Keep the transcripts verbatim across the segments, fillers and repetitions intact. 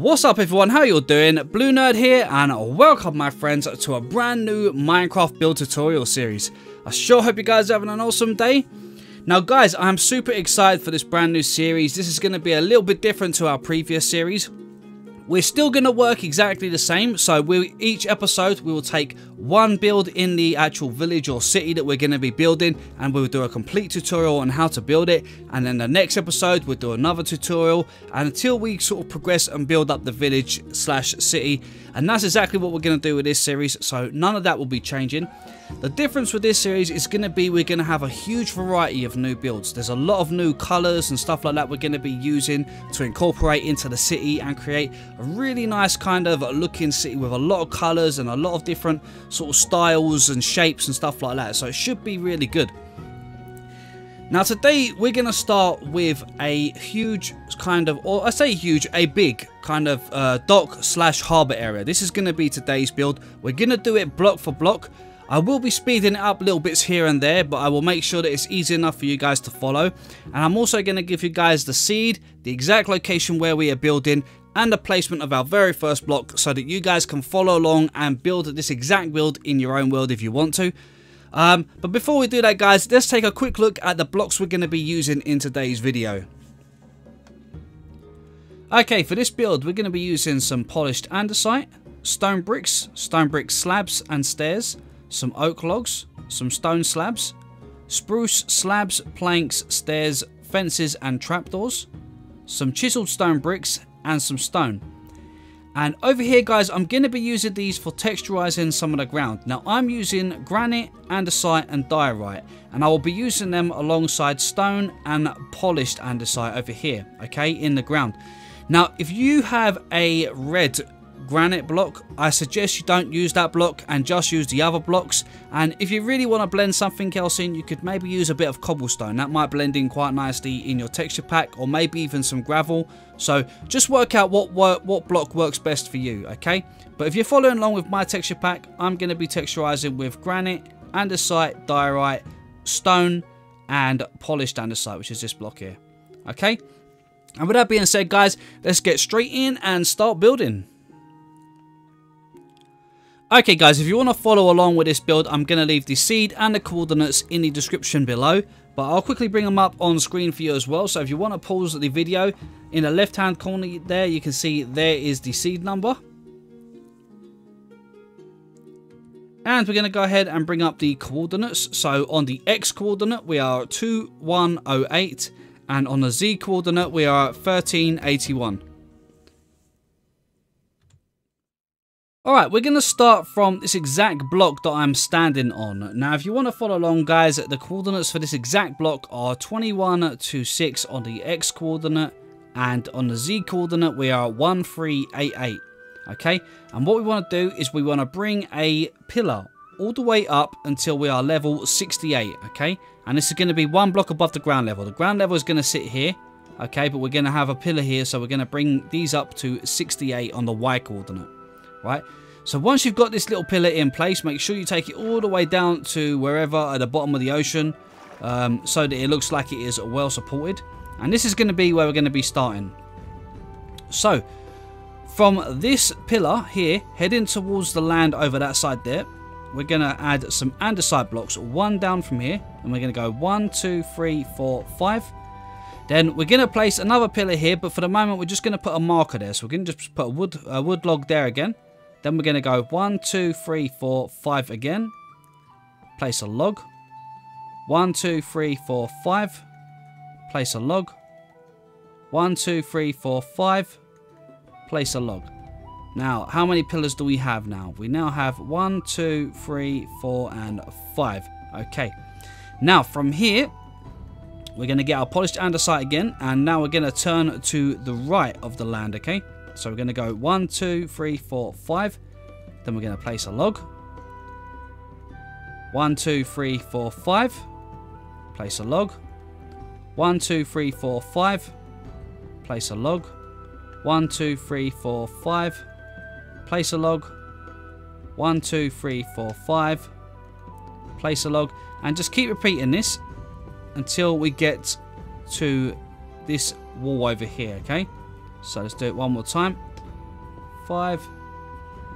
What's up everyone, how you're doing? Blue Nerd here and welcome my friends to a brand new Minecraft build tutorial series. I sure hope you guys are having an awesome day. Now guys, I'm super excited for this brand new series. This is going to be a little bit different to our previous series. We're still going to work exactly the same, so we, each episode we will take one build in the actual village or city that we're going to be building and we'll do a complete tutorial on how to build it, and then the next episode we'll do another tutorial, and until we sort of progress and build up the village slash city. And that's exactly what we're going to do with this series, so none of that will be changing. The difference with this series is going to be we're going to have a huge variety of new builds. There's a lot of new colours and stuff like that we're going to be using to incorporate into the city and create a really nice kind of looking city with a lot of colours and a lot of different sort of styles and shapes and stuff like that. So it should be really good. Now today we're going to start with a huge kind of, or I say huge, a big kind of uh, dock slash harbour area. This is going to be today's build. We're going to do it block for block. I will be speeding it up little bits here and there, but I will make sure that it's easy enough for you guys to follow. And I'm also going to give you guys the seed, the exact location where we are building, and the placement of our very first block so that you guys can follow along and build this exact build in your own world if you want to. Um, but before we do that guys, let's take a quick look at the blocks we're going to be using in today's video. Okay, for this build we're going to be using some polished andesite, stone bricks, stone brick slabs and stairs, some oak logs, some stone slabs, spruce slabs, planks, stairs, fences and trapdoors, some chiseled stone bricks and some stone. And over here guys, I'm going to be using these for texturizing some of the ground. Now I'm using granite, andesite and diorite, and I will be using them alongside stone and polished andesite over here, okay, in the ground. Now if you have a red granite block, I suggest you don't use that block and just use the other blocks. And if you really want to blend something else in, you could maybe use a bit of cobblestone. That might blend in quite nicely in your texture pack, or maybe even some gravel. So just work out what work, what block works best for you, okay? But if you're following along with my texture pack, I'm going to be texturizing with granite, andesite, diorite, stone and polished andesite, which is this block here, okay? And with that being said guys, let's get straight in and start building. Okay guys, if you want to follow along with this build, I'm going to leave the seed and the coordinates in the description below. But I'll quickly bring them up on screen for you as well. So if you want to pause the video, in the left hand corner there, you can see there is the seed number. And we're going to go ahead and bring up the coordinates. So on the X coordinate, we are two one zero eight. And on the Z coordinate, we are thirteen eighty-one. Alright, we're going to start from this exact block that I'm standing on. Now, if you want to follow along, guys, the coordinates for this exact block are twenty-one twenty-six on the X coordinate, and on the Z coordinate, we are one three eight eight. Okay, and what we want to do is we want to bring a pillar all the way up until we are level sixty-eight. Okay, and this is going to be one block above the ground level. The ground level is going to sit here. Okay, but we're going to have a pillar here, so we're going to bring these up to sixty-eight on the Y coordinate. Right, so once you've got this little pillar in place, make sure you take it all the way down to wherever at the bottom of the ocean, um, so that it looks like it is well supported. And this is going to be where we're going to be starting. So from this pillar here, heading towards the land over that side there, we're going to add some andesite blocks, one down from here, and we're going to go one, two, three, four, five. Then we're going to place another pillar here, but for the moment we're just going to put a marker there. So we're going to just put a wood, a wood log there again. Then we're going to go one, two, three, four, five again. Place a log. One, two, three, four, five. Place a log. One, two, three, four, five. Place a log. Now, how many pillars do we have now? We now have one, two, three, four, and five. Okay. Now, from here, we're going to get our polished andesite again. And now we're going to turn to the right of the land, okay? So we're going to go one, two, three, four, five. Then we're going to place a log. One, two, three, four, five. Place a log. One, two, three, four, five. Place a log. One, two, three, four, five. Place a log. One, two, three, four, five. Place a log. And just keep repeating this until we get to this wall over here, okay? So let's do it one more time. five.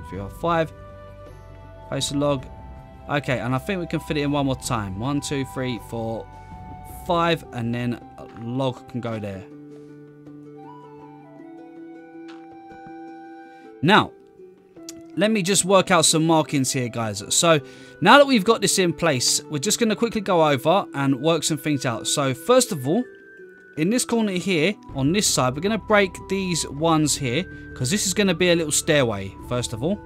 Three or five. Place a log. Okay, and I think we can fit it in one more time. One, two, three, four, five, and then a log can go there. Now, let me just work out some markings here, guys. So, now that we've got this in place, we're just going to quickly go over and work some things out. So, first of all, in this corner here, on this side, we're going to break these ones here, because this is going to be a little stairway, first of all.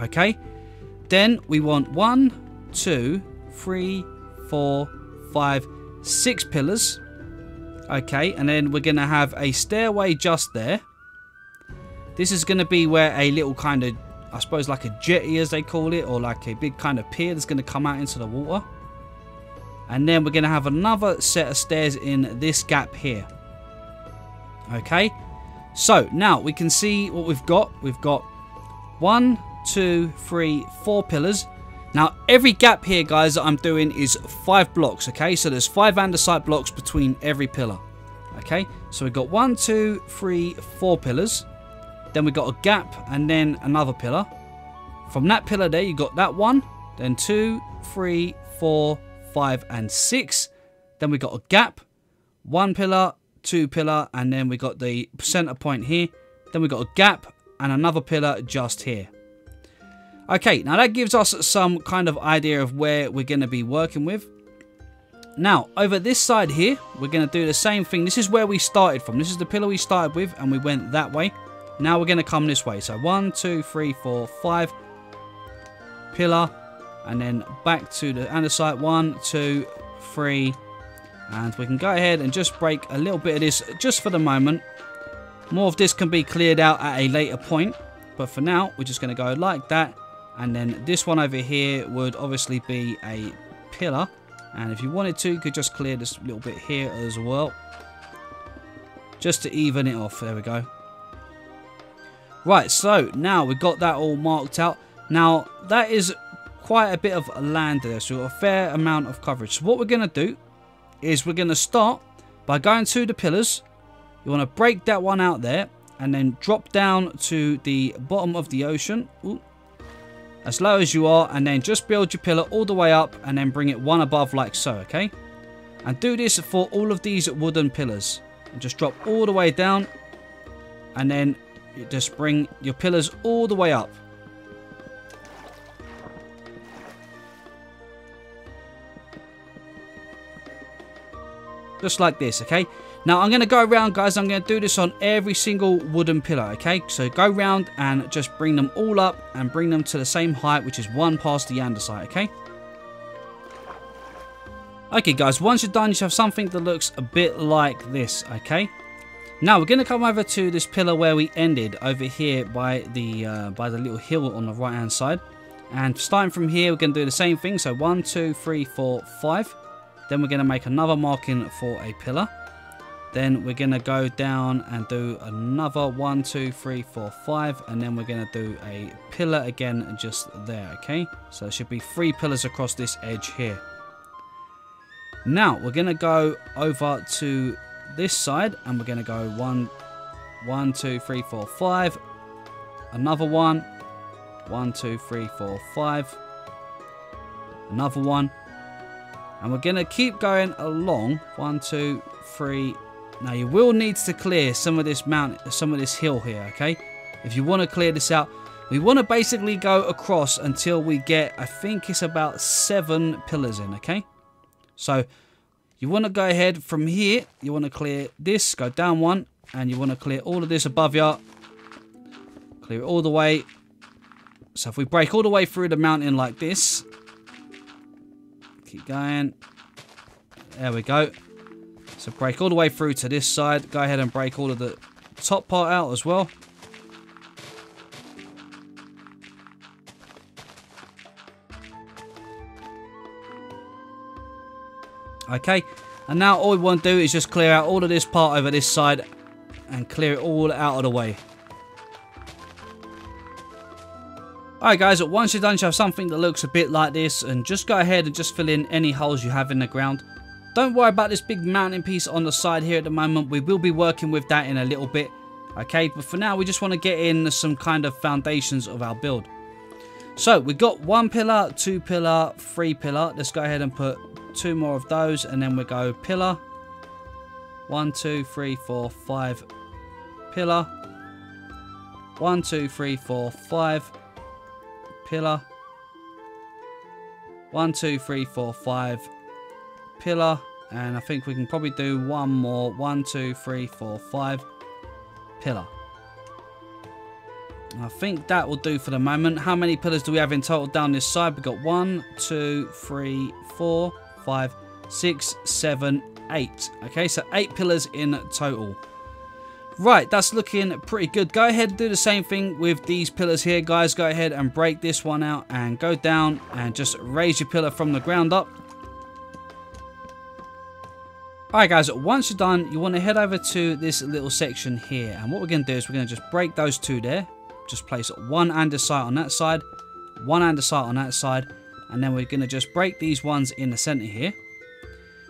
Okay. Then we want one, two, three, four, five, six pillars. Okay, and then we're going to have a stairway just there. This is going to be where a little kind of, I suppose, like a jetty as they call it, or like a big kind of pier that's going to come out into the water. And then we're going to have another set of stairs in this gap here. Okay, so now we can see what we've got. We've got one, two, three, four pillars. Now, every gap here, guys, that I'm doing is five blocks, okay? So there's five andesite blocks between every pillar, okay? So we've got one, two, three, four pillars. Then we got a gap and then another pillar. From that pillar there, you got that one. Then two, three, four, five, and six. Then we got a gap, one pillar, two pillar, and then we got the center point here. Then we got a gap and another pillar just here. Okay, now that gives us some kind of idea of where we're going to be working with. Now, over this side here, we're going to do the same thing. This is where we started from. This is the pillar we started with, and we went that way. Now we're going to come this way. So one, two, three, four, five. Pillar. And then back to the andesite. One, two, three. And we can go ahead and just break a little bit of this just for the moment. More of this can be cleared out at a later point. But for now, we're just going to go like that. And then this one over here would obviously be a pillar. And if you wanted to, you could just clear this little bit here as well. Just to even it off. There we go. Right, so now we've got that all marked out. Now, that is quite a bit of land there, so a fair amount of coverage. So what we're going to do is we're going to start by going to the pillars. You want to break that one out there and then drop down to the bottom of the ocean. Ooh. As low as you are, and then just build your pillar all the way up and then bring it one above like so, okay? And do this for all of these wooden pillars. And just drop all the way down and then you just bring your pillars all the way up. Just like this, okay? Now, I'm going to go around, guys. I'm going to do this on every single wooden pillar, okay? So, go round and just bring them all up and bring them to the same height, which is one past the andesite, okay? Okay, guys. Once you're done, you should have something that looks a bit like this, okay? Now we're going to come over to this pillar where we ended over here by the uh, by the little hill on the right hand side, and starting from here we're going to do the same thing. So one, two, three, four, five. Then we're going to make another marking for a pillar. Then we're going to go down and do another one, two, three, four, five, and then we're going to do a pillar again just there. Okay, so there should be three pillars across this edge here. Now we're going to go over to this side and we're going to go one, one, two, three, four, five, another one, one, two, three, four, five, another one, and we're going to keep going along. One, two, three. Now you will need to clear some of this mountain, some of this hill here. Okay, if you want to clear this out, we want to basically go across until we get, I think it's about seven pillars in. Okay, so you want to go ahead from here, you want to clear this, go down one, and you want to clear all of this above you. Clear it all the way. So if we break all the way through the mountain like this, keep going. There we go. So break all the way through to this side. Go ahead and break all of the top part out as well. Okay, and now all we want to do is just clear out all of this part over this side and clear it all out of the way. Alright guys, once you're done, you have something that looks a bit like this, and just go ahead and just fill in any holes you have in the ground. Don't worry about this big mountain piece on the side here at the moment. We will be working with that in a little bit. Okay, but for now, we just want to get in some kind of foundations of our build. So we've got one pillar, two pillar, three pillar. Let's go ahead and put two more of those, and then we go pillar. One, two, three, four, five, pillar. One, two, three, four, five, pillar. One, two, three, four, five, pillar. And I think we can probably do one more. One, two, three, four, five, pillar. I think that will do for the moment. How many pillars do we have in total down this side? We've got one, two, three, four, five, six, seven, eight. Okay, so eight pillars in total. Right, that's looking pretty good. Go ahead and do the same thing with these pillars here, guys. Go ahead and break this one out and go down and just raise your pillar from the ground up. Alright guys, once you're done, you want to head over to this little section here. And what we're going to do is we're going to just break those two there. Just place one andesite on that side, one andesite on that side, and then we're going to just break these ones in the center here.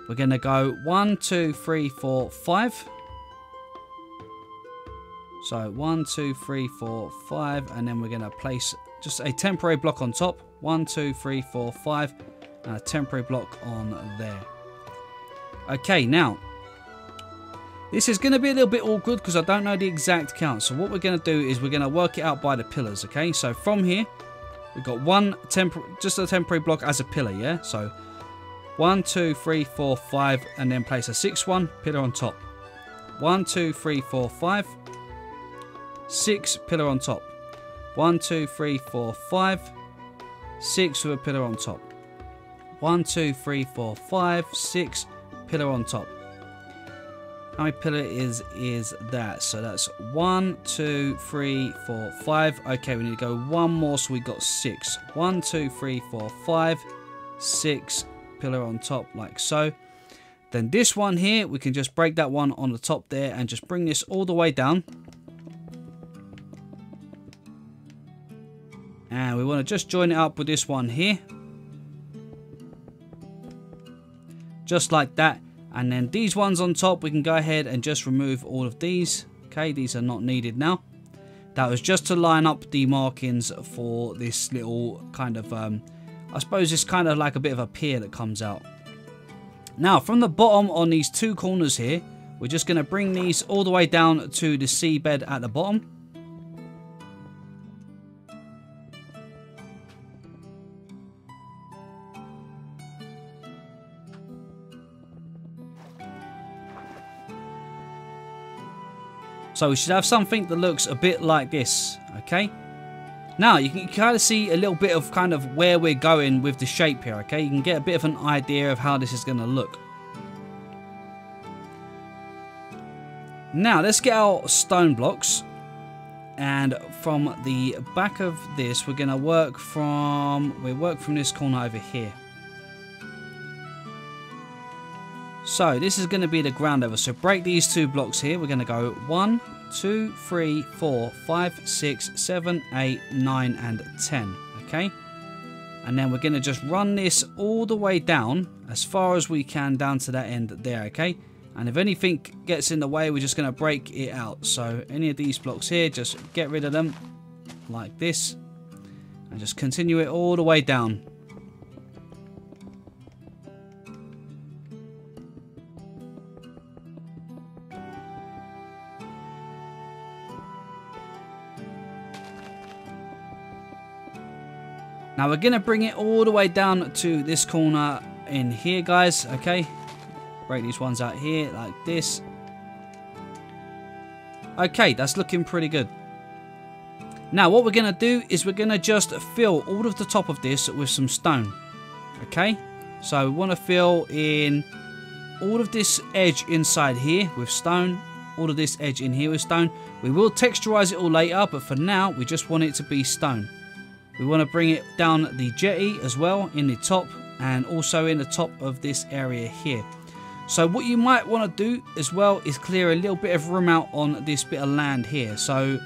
We're going to go one, two, three, four, five. So one, two, three, four, five, and then we're going to place just a temporary block on top. One, two, three, four, five, and a temporary block on there. Okay, now, this is going to be a little bit awkward because I don't know the exact count. So what we're going to do is we're going to work it out by the pillars, okay? So from here, we've got one temporary, just a temporary block as a pillar, yeah? So one, two, three, four, five, and then place a sixth one, pillar on top. One, two, three, four, five, six, pillar on top. One, two, three, four, five, six with a pillar on top. One, two, three, four, five, six, pillar on top. How many pillar is is that? So that's one, two, three, four, five. Okay, we need to go one more, so we got six. One, two, three, four, five, six, pillar on top, like so. Then this one here, we can just break that one on the top there and just bring this all the way down. And we want to just join it up with this one here. Just like that. And then these ones on top, we can go ahead and just remove all of these. Okay, these are not needed now. That was just to line up the markings for this little kind of, um, I suppose it's kind of like a bit of a pier that comes out. Now, from the bottom on these two corners here, we're just going to bring these all the way down to the seabed at the bottom. So we should have something that looks a bit like this, okay? Now, you can kind of see a little bit of kind of where we're going with the shape here, okay? You can get a bit of an idea of how this is going to look. Now, let's get our stone blocks. And from the back of this, we're going to work from... We work from this corner over here. So this is going to be the ground level. So break these two blocks here. We're going to go one, two, three, four, five, six, seven, eight, nine, and ten. Okay? And then we're going to just run this all the way down as far as we can down to that end there. Okay? And if anything gets in the way, we're just going to break it out. So any of these blocks here, just get rid of them like this. And just continue it all the way down. Now we're going to bring it all the way down to this corner in here, guys, okay? Break these ones out here like this. Okay, that's looking pretty good. Now what we're going to do is we're going to just fill all of the top of this with some stone, okay? So we want to fill in all of this edge inside here with stone, all of this edge in here with stone. We will texturize it all later, but for now we just want it to be stone. We want to bring it down the jetty as well in the top and also in the top of this area here. So what you might want to do as well is clear a little bit of room out on this bit of land here. So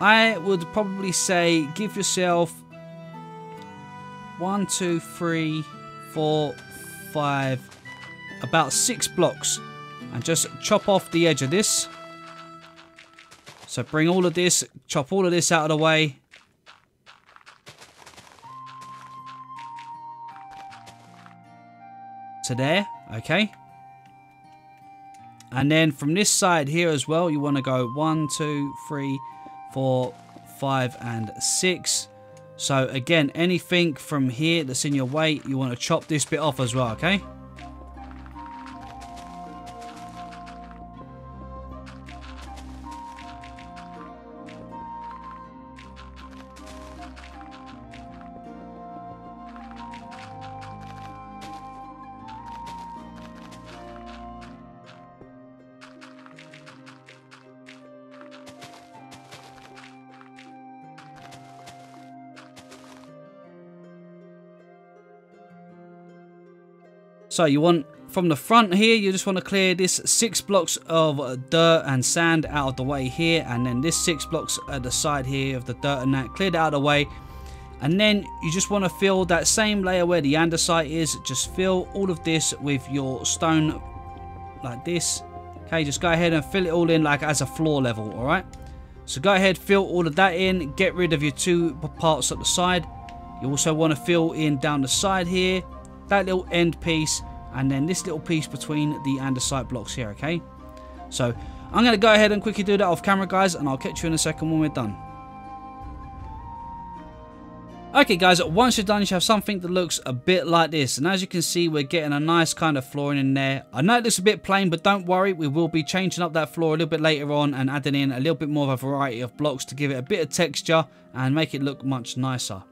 I would probably say give yourself one, two, three, four, five, about six blocks and just chop off the edge of this. So bring all of this, chop all of this out of the way. To there, okay. And then from this side here as well, you want to go one, two, three, four, five, and six. So again, anything from here that's in your way, you want to chop this bit off as well, okay? So you want, from the front here, you just want to clear this six blocks of dirt and sand out of the way here. And then this six blocks at the side here of the dirt and that, cleared out of the way. And then you just want to fill that same layer where the andesite is. Just fill all of this with your stone like this. Okay, just go ahead and fill it all in like as a floor level, all right? So go ahead, fill all of that in. Get rid of your two parts at the side. You also want to fill in down the side here, that little end piece. And then this little piece between the andesite blocks here, okay? So I'm going to go ahead and quickly do that off camera, guys, and I'll catch you in a second when we're done. Okay, guys, once you're done, you should have something that looks a bit like this. And as you can see, we're getting a nice kind of flooring in there. I know it looks a bit plain, but don't worry. We will be changing up that floor a little bit later on and adding in a little bit more of a variety of blocks to give it a bit of texture and make it look much nicer.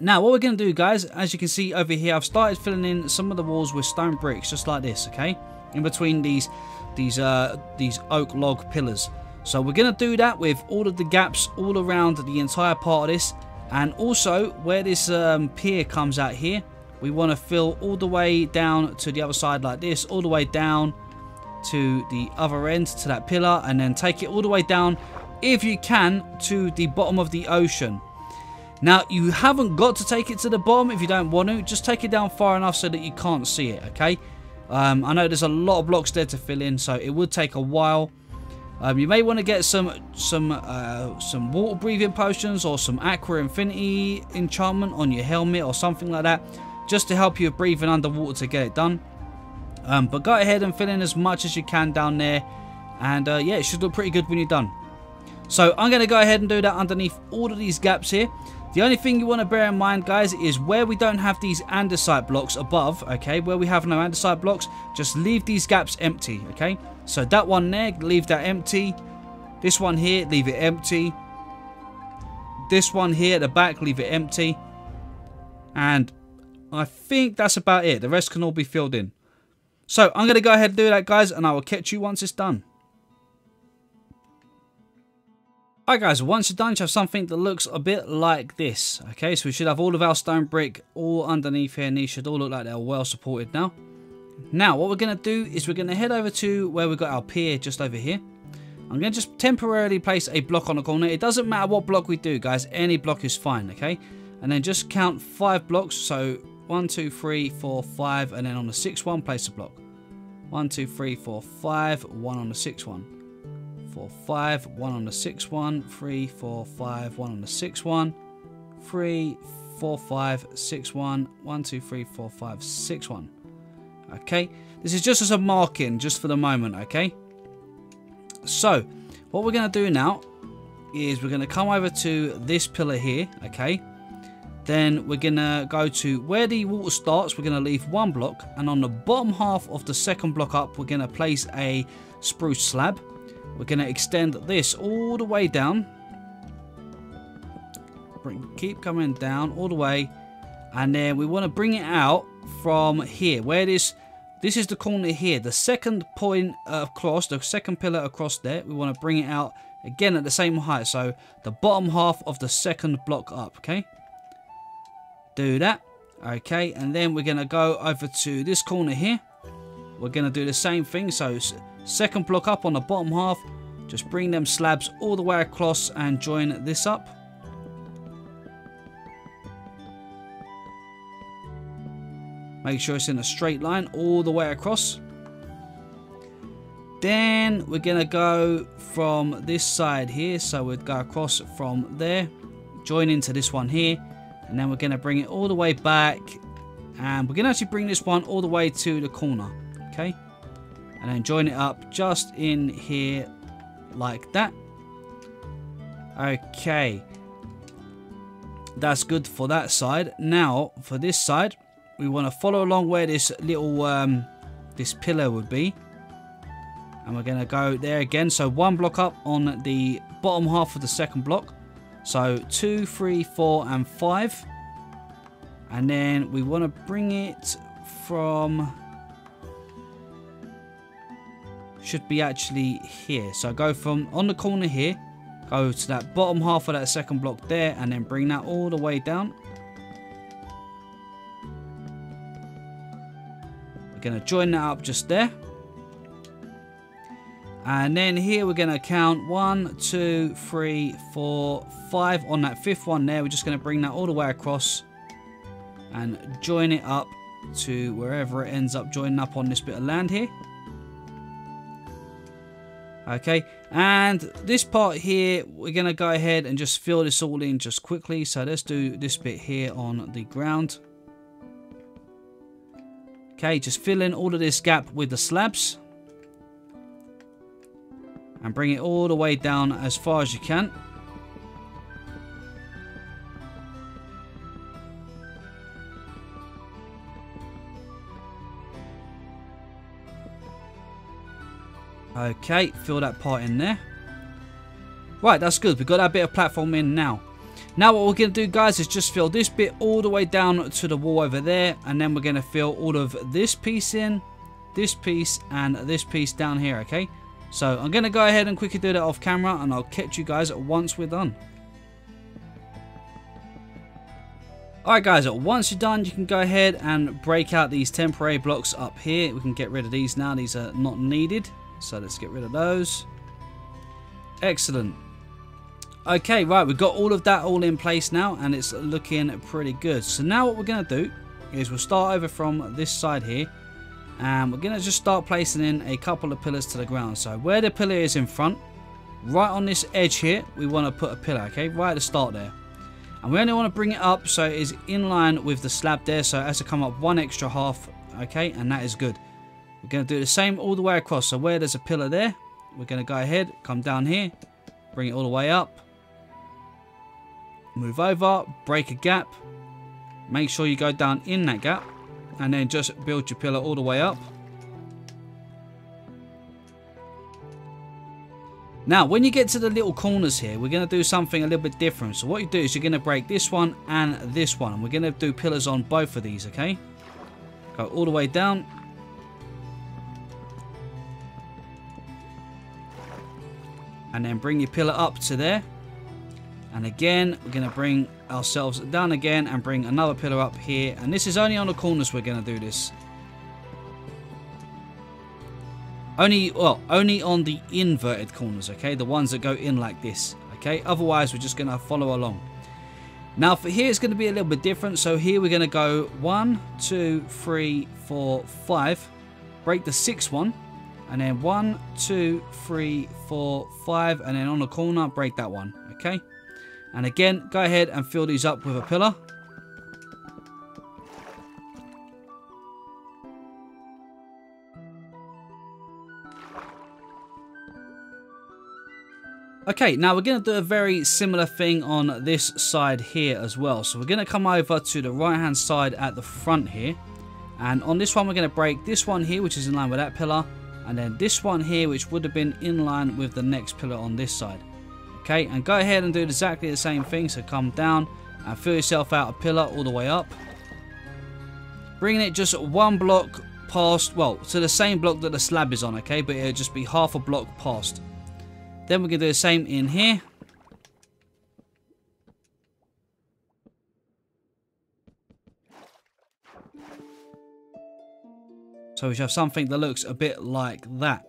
Now, what we're going to do, guys, as you can see over here, I've started filling in some of the walls with stone bricks, just like this, okay? In between these these, uh, these oak log pillars. So we're going to do that with all of the gaps all around the entire part of this. And also, where this um, pier comes out here, we want to fill all the way down to the other side like this, all the way down to the other end, to that pillar, and then take it all the way down, if you can, to the bottom of the ocean. Now, you haven't got to take it to the bottom if you don't want to. Just take it down far enough so that you can't see it, okay? Um, I know there's a lot of blocks there to fill in, so it would take a while. Um, you may want to get some some uh, some water breathing potions or some aqua infinity enchantment on your helmet or something like that, just to help you with breathing underwater to get it done. Um, but go ahead and fill in as much as you can down there. And uh, yeah, it should look pretty good when you're done. So I'm going to go ahead and do that underneath all of these gaps here. The only thing you want to bear in mind, guys, is where we don't have these andesite blocks above, okay, where we have no andesite blocks, just leave these gaps empty, okay? So that one there, leave that empty. This one here, leave it empty. This one here at the back, leave it empty. And I think that's about it. The rest can all be filled in. So I'm going to go ahead and do that, guys, and I will catch you once it's done. Alright, guys, once you're done, you have something that looks a bit like this. Okay, so we should have all of our stone brick all underneath here, and these should all look like they're well supported now. Now, what we're going to do is we're going to head over to where we've got our pier just over here. I'm going to just temporarily place a block on the corner. It doesn't matter what block we do, guys. Any block is fine, okay? And then just count five blocks. So, one, two, three, four, five, and then on the sixth one, place a block. One, two, three, four, five, one on the sixth one. Four, five, one on the six, one, three, four, five, one on the six, one, three, four, five, six, one, one, two, three, four, five, six, one. Okay, this is just as a marking, just for the moment. Okay, so what we're going to do now is we're going to come over to this pillar here. Okay, then we're going to go to where the water starts. We're going to leave one block, and on the bottom half of the second block up, we're going to place a spruce slab. We're going to extend this all the way down. Bring, keep coming down all the way. And then we want to bring it out from here. Where this, this is the corner here. The second point across, the second pillar across there. We want to bring it out again at the same height. So the bottom half of the second block up, okay? Do that. Okay, and then we're going to go over to this corner here. We're going to do the same thing. So second block up on the bottom half, just bring them slabs all the way across and join this up. Make sure it's in a straight line all the way across. Then we're gonna go from this side here, so we'd go across from there, join into this one here, and then we're gonna bring it all the way back, and we're gonna actually bring this one all the way to the corner, okay? And then join it up just in here like that. Okay, that's good for that side. Now for this side, we want to follow along where this little um, this pillar would be, and we're going to go there again. So one block up on the bottom half of the second block, so two, three, four, and five, and then we want to bring it from, should be actually here. So go from on the corner here. Go to that bottom half of that second block there, and then bring that all the way down. We're going to join that up just there. And then here we're going to count one, two, three, four, five. On that fifth one there, we're just going to bring that all the way across and join it up to wherever it ends up joining up on this bit of land here. Okay, and this part here, we're going to go ahead and just fill this all in just quickly. So let's do this bit here on the ground. Okay, just fill in all of this gap with the slabs. And bring it all the way down as far as you can. Okay, fill that part in there. Right, that's good. We've got that bit of platform in now. Now what we're going to do, guys, is just fill this bit all the way down to the wall over there. And then we're going to fill all of this piece in, this piece, and this piece down here, okay? So I'm going to go ahead and quickly do that off camera, and I'll catch you guys once we're done. Alright guys, once you're done, you can go ahead and break out these temporary blocks up here. We can get rid of these now. These are not needed. So let's get rid of those. Excellent. Okay, right, we've got all of that all in place now, and it's looking pretty good. So now what we're going to do is we'll start over from this side here, and we're going to just start placing in a couple of pillars to the ground. So where the pillar is in front, right on this edge here, we want to put a pillar, okay, right at the start there. And we only want to bring it up so it is in line with the slab there, so it has to come up one extra half, okay, and that is good. We're going to do the same all the way across. So where there's a pillar there, we're going to go ahead, come down here, bring it all the way up, move over, break a gap, make sure you go down in that gap, and then just build your pillar all the way up. Now, when you get to the little corners here, we're going to do something a little bit different. So what you do is you're going to break this one and this one. And we're going to do pillars on both of these, okay? Go all the way down. And then bring your pillar up to there. And again, we're going to bring ourselves down again and bring another pillar up here. And this is only on the corners we're going to do this. Only, well, only on the inverted corners, okay? The ones that go in like this, okay? Otherwise, we're just going to follow along. Now, for here, it's going to be a little bit different. So here, we're going to go one, two, three, four, five. Break the sixth one. And then one, two, three, four, five, and then on the corner, break that one, okay? And again, go ahead and fill these up with a pillar. Okay, now we're going to do a very similar thing on this side here as well. So we're going to come over to the right-hand side at the front here. And on this one, we're going to break this one here, which is in line with that pillar. And then this one here, which would have been in line with the next pillar on this side. Okay, and go ahead and do exactly the same thing. So come down and fill yourself out a pillar all the way up. Bringing it just one block past, well, to the same block that the slab is on, okay? But it'll just be half a block past. Then we can do the same in here. So we should have something that looks a bit like that.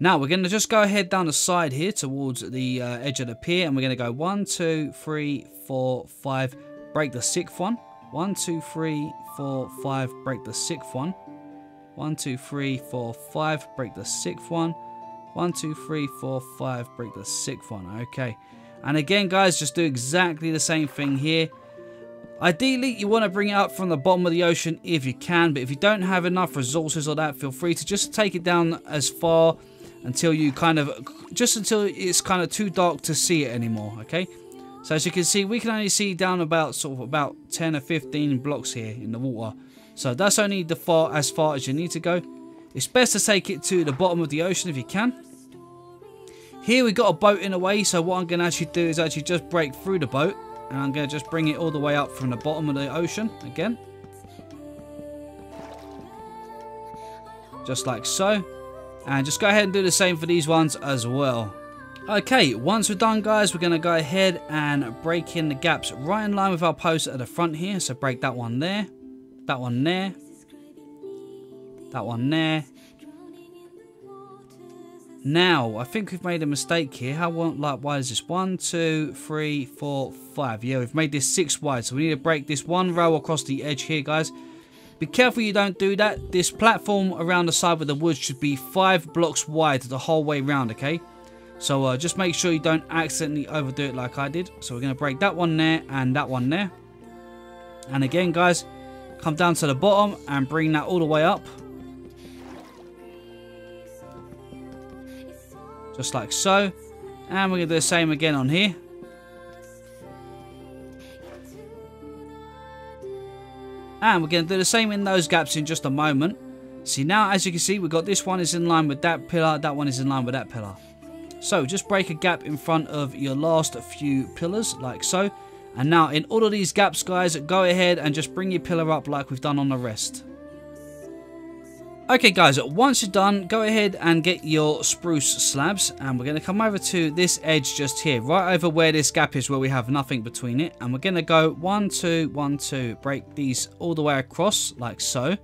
Now we're going to just go ahead down the side here towards the uh, edge of the pier. And we're going to go one, two, three, four, five. Break the sixth one. one, two, three, four, five. Break the sixth one. One, two, three, four, five. Break the sixth one. One, two, three, four, five. Break the sixth one. Okay. And again, guys, just do exactly the same thing here. Ideally, you want to bring it up from the bottom of the ocean if you can, but if you don't have enough resources or that, feel free to just take it down as far until you kind of, just until it's kind of too dark to see it anymore, okay? So as you can see, we can only see down about sort of about ten or fifteen blocks here in the water. So that's only the far as far as you need to go. It's best to take it to the bottom of the ocean if you can. Here we've got a boat in the way, so what I'm going to actually do is actually just break through the boat. And I'm going to just bring it all the way up from the bottom of the ocean again. Just like so. And just go ahead and do the same for these ones as well. Okay, once we're done, guys, we're going to go ahead and break in the gaps right in line with our posts at the front here. So break that one there. That one there. That one there. Now, I think we've made a mistake here. How one, like, wide is this? One, two, three, four, five. Yeah, we've made this six wide, so we need to break this one row across the edge here, guys. Be careful you don't do that. This platform around the side with the woods should be five blocks wide the whole way round, okay? So uh, just make sure you don't accidentally overdo it like I did. So we're going to break that one there and that one there. And again, guys, come down to the bottom and bring that all the way up. Just like so. And we're going to do the same again on here. And we're going to do the same in those gaps in just a moment. See, now as you can see, we've got this one is in line with that pillar. That one is in line with that pillar. So just break a gap in front of your last few pillars, like so. And now in all of these gaps, guys, go ahead and just bring your pillar up like we've done on the rest. Okay, guys, once you're done, go ahead and get your spruce slabs, and we're going to come over to this edge just here, right over where this gap is where we have nothing between it, and we're going to go one, two, one, two, break these all the way across, like so.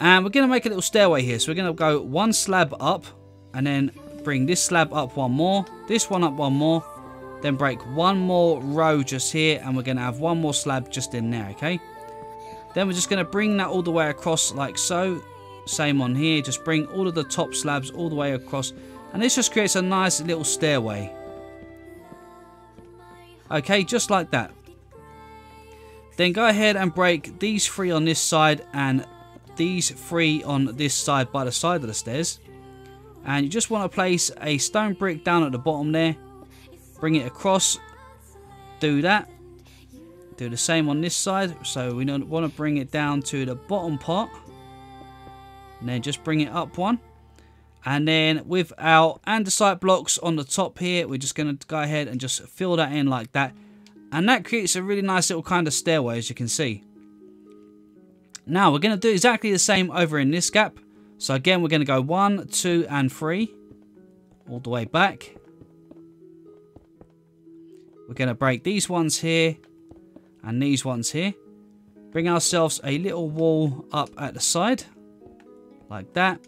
And we're going to make a little stairway here, so we're going to go one slab up, and then bring this slab up one more, this one up one more, then break one more row just here, and we're going to have one more slab just in there, okay? Then we're just going to bring that all the way across, like so. Same on here, just bring all of the top slabs all the way across, and this just creates a nice little stairway. Okay, just like that. Then go ahead and break these three on this side and these three on this side by the side of the stairs, and you just want to place a stone brick down at the bottom there, bring it across, do that, do the same on this side, so we don't want to bring it down to the bottom part. And then just bring it up one. And then with our andesite blocks on the top here, we're just going to go ahead and just fill that in like that. And that creates a really nice little kind of stairway, as you can see. Now we're going to do exactly the same over in this gap. So again, we're going to go one, two, and three. All the way back. We're going to break these ones here. And these ones here. Bring ourselves a little wall up at the side. Like that.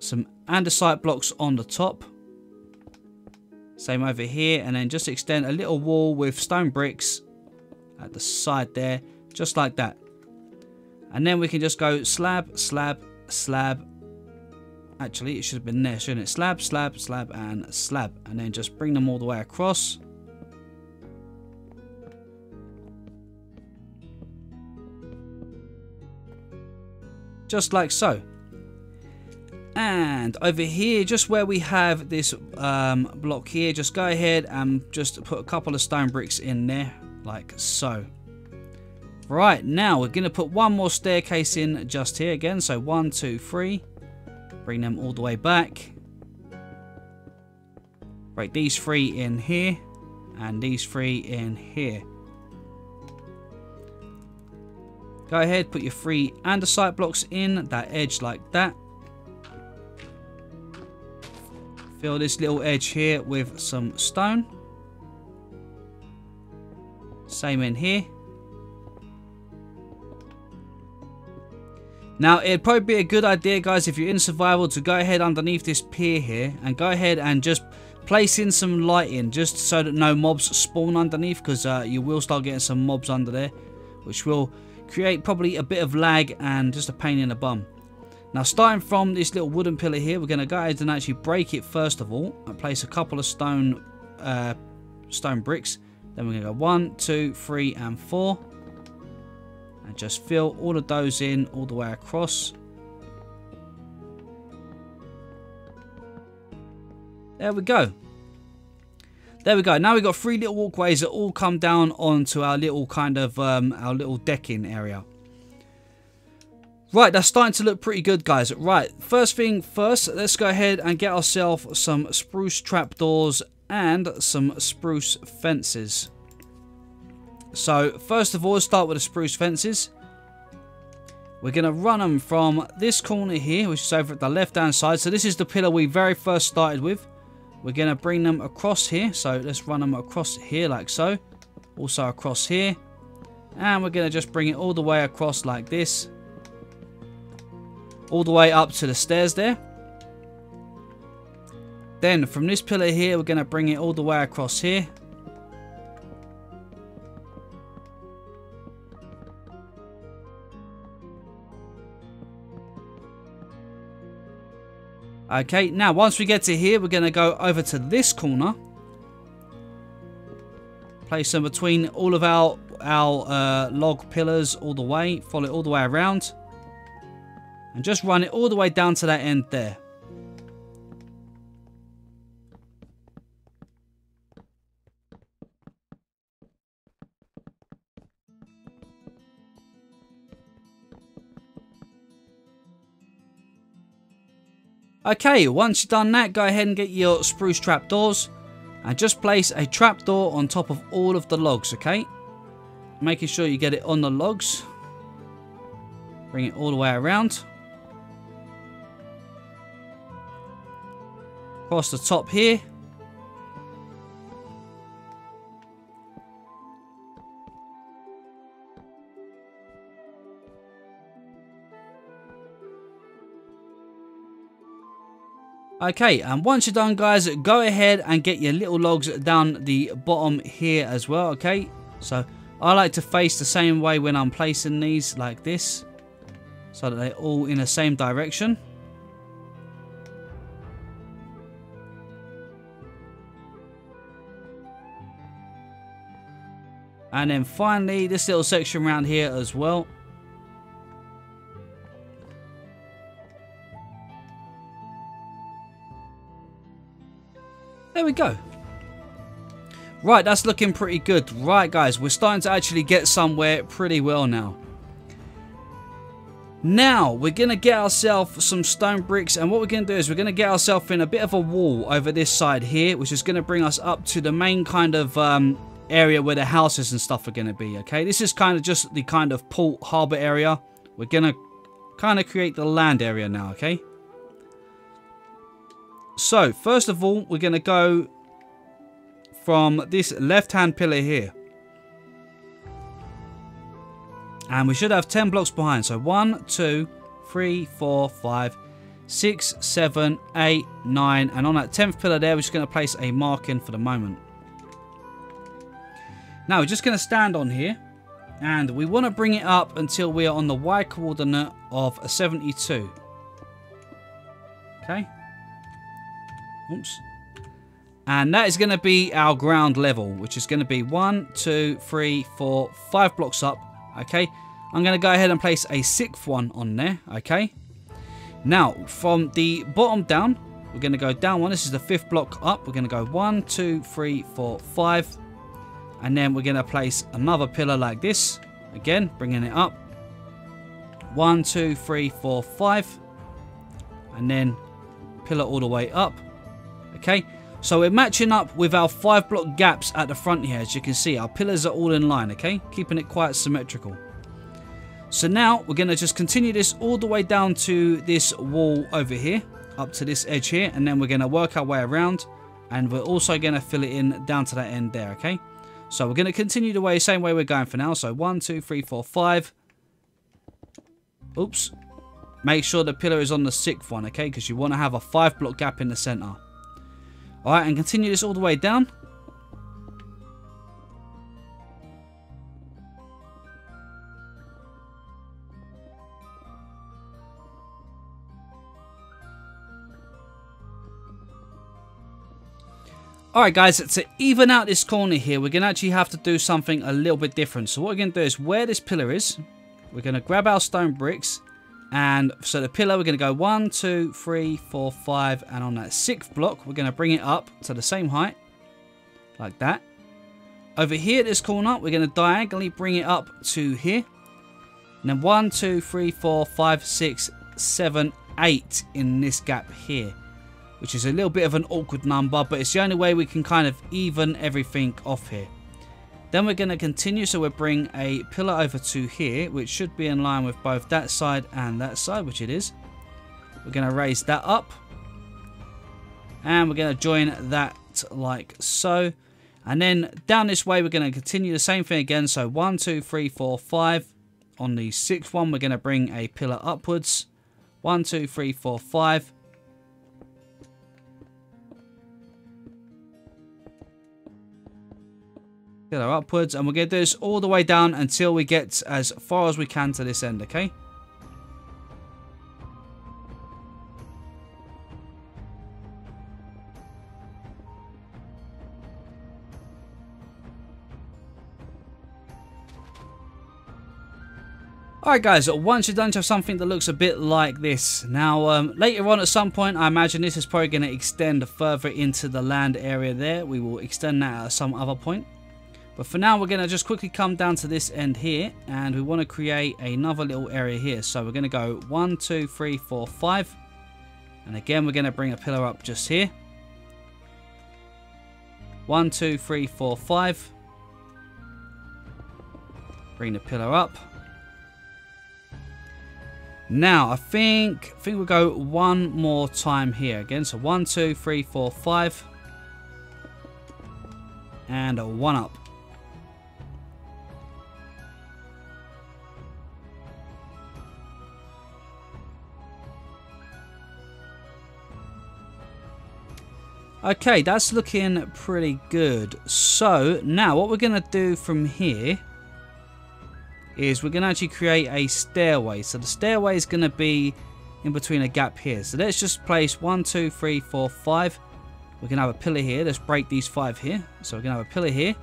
Some andesite blocks on the top. Same over here. And then just extend a little wall with stone bricks at the side there. Just like that. And then we can just go slab, slab, slab. Actually, it should have been there, shouldn't it? Slab, slab, slab, and slab. And then just bring them all the way across. Just like so. And over here, just where we have this um, block here, just go ahead and just put a couple of stone bricks in there, like so. Right, now we're going to put one more staircase in just here again. So one, two, three. Bring them all the way back. Break these three in here, and these three in here. Go ahead, put your three andesite blocks in that edge like that. Fill this little edge here with some stone. Same in here. Now, it'd probably be a good idea, guys, if you're in survival, to go ahead underneath this pier here and go ahead and just place in some light in, just so that no mobs spawn underneath, because uh, you will start getting some mobs under there, which will create probably a bit of lag and just a pain in the bum. Now, starting from this little wooden pillar here, we're going to go ahead and actually break it first of all and place a couple of stone uh, stone bricks. Then we're going to go one, two, three, and four. And just fill all of those in all the way across. There we go. There we go. Now we've got three little walkways that all come down onto our little kind of, um, our little decking area. Right, that's starting to look pretty good, guys. Right, first thing first, let's go ahead and get ourselves some spruce trapdoors and some spruce fences. So, first of all, let's start with the spruce fences. We're going to run them from this corner here, which is over at the left-hand side. So, this is the pillar we very first started with. We're going to bring them across here. So, let's run them across here like so. Also across here. And we're going to just bring it all the way across like this. All the way up to the stairs there. Then from this pillar here, we're going to bring it all the way across here. Okay, now once we get to here, we're going to go over to this corner. Place them between all of our, our uh, log pillars all the way. Follow it all the way around. And just run it all the way down to that end there. Okay, once you've done that, go ahead and get your spruce trapdoors. And just place a trapdoor on top of all of the logs, okay? Making sure you get it on the logs. Bring it all the way around. Across the top here. Okay, and once you're done, guys, go ahead and get your little logs down the bottom here as well, okay? So, I like to face the same way when I'm placing these, like this. So that they're all in the same direction. And then finally, this little section around here as well. There we go. Right, that's looking pretty good. Right, guys, we're starting to actually get somewhere pretty well now. Now, we're going to get ourselves some stone bricks. And what we're going to do is we're going to get ourselves in a bit of a wall over this side here, which is going to bring us up to the main kind of... Um, area where the houses and stuff are going to be, okay? This is kind of just the kind of port harbour area. We're going to kind of create the land area now, okay? So, first of all, we're going to go from this left-hand pillar here. And we should have ten blocks behind. So, one, two, three, four, five, six, seven, eight, nine. And on that tenth pillar there, we're just going to place a marking for the moment. Now, we're just going to stand on here, and we want to bring it up until we are on the Y coordinate of seventy-two. Okay. Oops. And that is going to be our ground level, which is going to be one, two, three, four, five blocks up. Okay. I'm going to go ahead and place a sixth one on there. Okay. Now, from the bottom down, we're going to go down one. This is the fifth block up. We're going to go one, two, three, four, five. And then we're going to place another pillar like this. Again, bringing it up. One, two, three, four, five. And then pillar all the way up. Okay. So we're matching up with our five block gaps at the front here. As you can see, our pillars are all in line. Okay. Keeping it quite symmetrical. So now we're going to just continue this all the way down to this wall over here. Up to this edge here. And then we're going to work our way around. And we're also going to fill it in down to that end there. Okay. So we're going to continue the way, same way we're going for now. So one, two, three, four, five. Oops. Make sure the pillar is on the sixth one, okay? Because you want to have a five block gap in the center. All right, and continue this all the way down. Alright guys, to even out this corner here, we're going to actually have to do something a little bit different. So what we're going to do is, where this pillar is, we're going to grab our stone bricks. And so the pillar, we're going to go one, two, three, four, five. And on that sixth block, we're going to bring it up to the same height. Like that. Over here at this corner, we're going to diagonally bring it up to here. And then one, two, three, four, five, six, seven, eight in this gap here. Which is a little bit of an awkward number, but it's the only way we can kind of even everything off here. Then we're going to continue, so we'll bring a pillar over to here, which should be in line with both that side and that side, which it is. We're going to raise that up. And we're going to join that like so. And then down this way, we're going to continue the same thing again. So one, two, three, four, five. On the sixth one, we're going to bring a pillar upwards. One, two, three, four, five. Upwards, and we're going to do this all the way down until we get as far as we can to this end, okay? Alright guys, once you're done, you have something that looks a bit like this. Now, um, later on at some point, I imagine this is probably going to extend further into the land area there. We will extend that at some other point. But for now, we're going to just quickly come down to this end here. And we want to create another little area here. So we're going to go one, two, three, four, five. And again, we're going to bring a pillar up just here. One, two, three, four, five. Bring the pillar up. Now, I think, I think we'll go one more time here again. So one, two, three, four, five. And a one up. Okay, that's looking pretty good. So, now what we're going to do from here is we're going to actually create a stairway. So the stairway is going to be in between a gap here. So let's just place one, two, three, four, five. We're going to have a pillar here. Let's break these five here. So we're going to have a pillar here.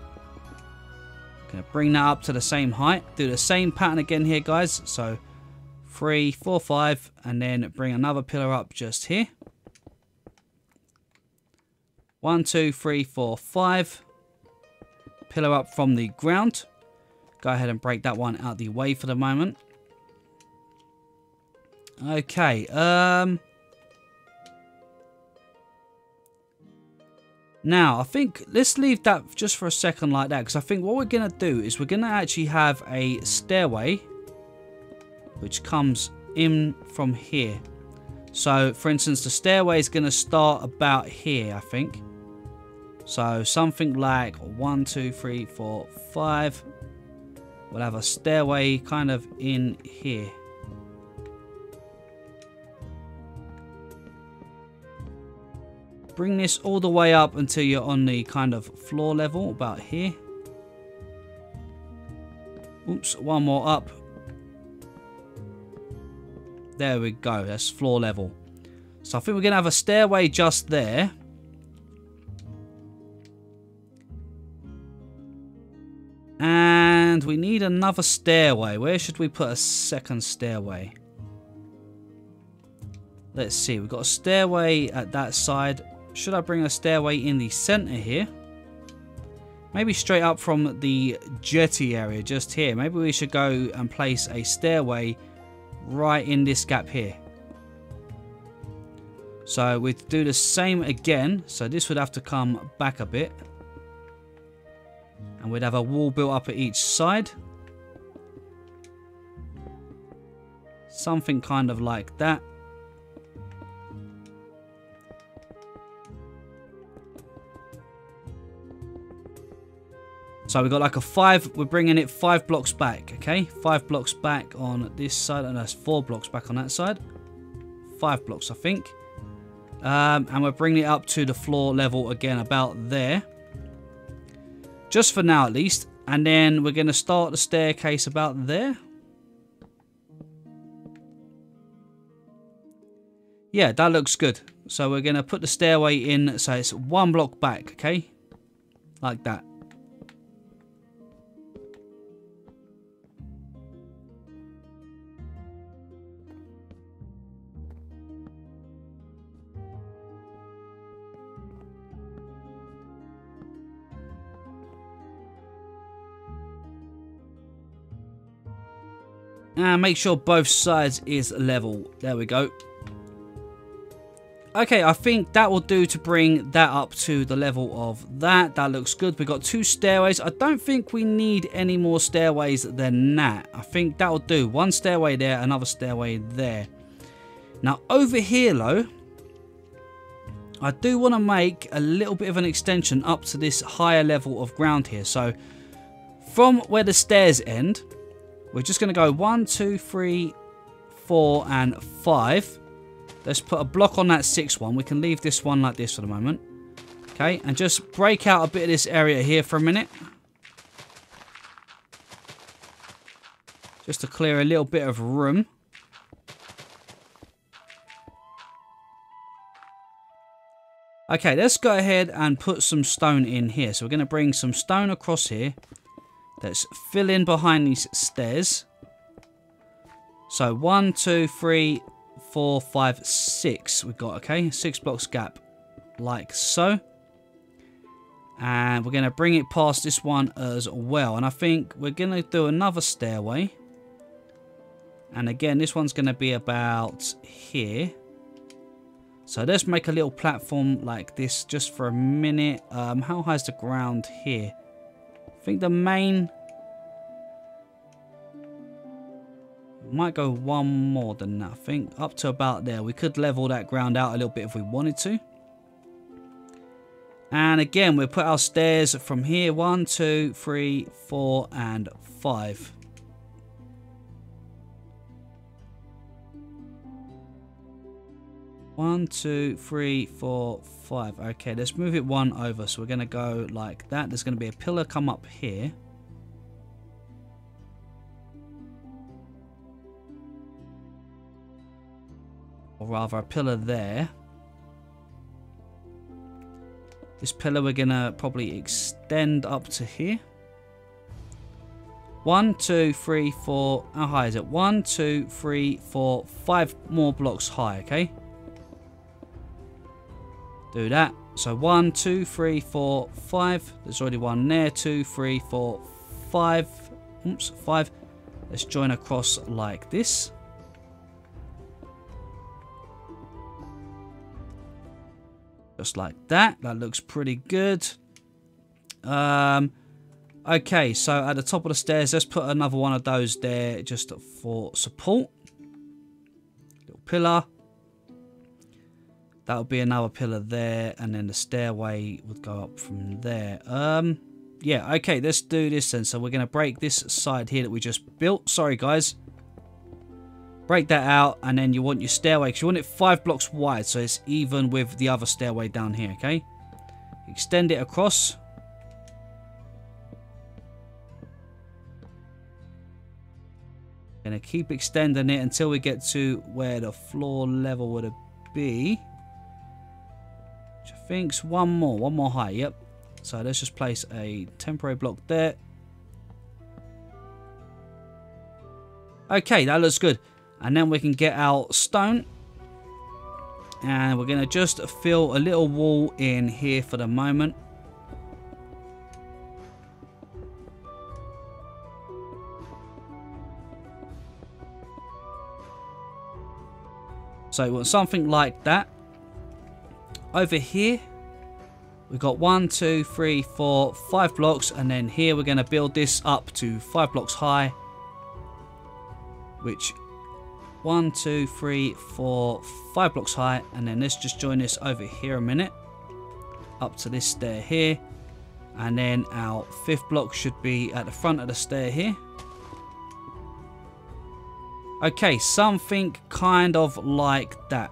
Going to bring that up to the same height. Do the same pattern again here, guys. So three, four, five, and then bring another pillar up just here. One, two, three, four, five. Pillar up from the ground. Go ahead and break that one out the way for the moment. Okay. Um, now, I think let's leave that just for a second like that. Because I think what we're going to do is we're going to actually have a stairway. Which comes in from here. So, for instance, the stairway is going to start about here, I think. So something like one, two, three, four, five. We'll have a stairway kind of in here. Bring this all the way up until you're on the kind of floor level about here. Oops, one more up. There we go, that's floor level. So I think we're going to have a stairway just there. And we need another stairway. Where should we put a second stairway? Let's see. We've got a stairway at that side. Should I bring a stairway in the center here? Maybe straight up from the jetty area just here. Maybe we should go and place a stairway right in this gap here. So we'd do the same again. So this would have to come back a bit. And we'd have a wall built up at each side. Something kind of like that. So we've got like a five, we're bringing it five blocks back, okay? Five blocks back on this side, and that's four blocks back on that side. Five blocks, I think. Um, and we're bringing it up to the floor level again, about there. Just for now, at least. And then we're going to start the staircase about there. Yeah, that looks good. So we're going to put the stairway in so it's one block back, okay? Like that. And make sure both sides is level. There we go. Okay, I think that will do to bring that up to the level of that. That looks good. We've got two stairways. I don't think we need any more stairways than that. I think that will do. One stairway there, another stairway there. Now, over here, though, I do want to make a little bit of an extension up to this higher level of ground here. So, from where the stairs end, we're just going to go one, two, three, four, and five. Let's put a block on that sixth one. We can leave this one like this for the moment. Okay, and just break out a bit of this area here for a minute. Just to clear a little bit of room. Okay, let's go ahead and put some stone in here. So we're going to bring some stone across here. Let's fill in behind these stairs. So one, two, three, four, five, six. We've got, okay, six blocks gap, like so. And we're going to bring it past this one as well. And I think we're going to do another stairway. And again, this one's going to be about here. So let's make a little platform like this just for a minute. Um, how high is the ground here? I think the main might go one more than that. I think up to about there. We could level that ground out a little bit if we wanted to. And again, we'll put our stairs from here. One, two, three, four, and five. One, two, three, four, five. Okay, let's move it one over. So we're going to go like that. There's going to be a pillar come up here. Or rather, a pillar there. This pillar we're going to probably extend up to here. One, two, three, four. How high is it? One, two, three, four, five more blocks high, okay? Do that. So one, two, three, four, five. There's already one there. Two, three, four, five. Oops, five. Let's join across like this. Just like that. That looks pretty good. Um, okay, so at the top of the stairs, let's put another one of those there just for support. Little pillar. That would be another pillar there, and then the stairway would go up from there. Um, yeah, okay, let's do this then. So we're going to break this side here that we just built. Sorry, guys. Break that out, and then you want your stairway, because you want it five blocks wide, so it's even with the other stairway down here, okay? Extend it across. Going to keep extending it until we get to where the floor level would be. I think it's one more, one more high, yep. So let's just place a temporary block there. Okay, that looks good. And then we can get our stone. And we're going to just fill a little wall in here for the moment. So we want something like that. Over here, we've got one, two, three, four, five blocks. And then here we're going to build this up to five blocks high. Which, one, two, three, four, five blocks high. And then let's just join this over here a minute. Up to this stair here. And then our fifth block should be at the front of the stair here. Okay, something kind of like that.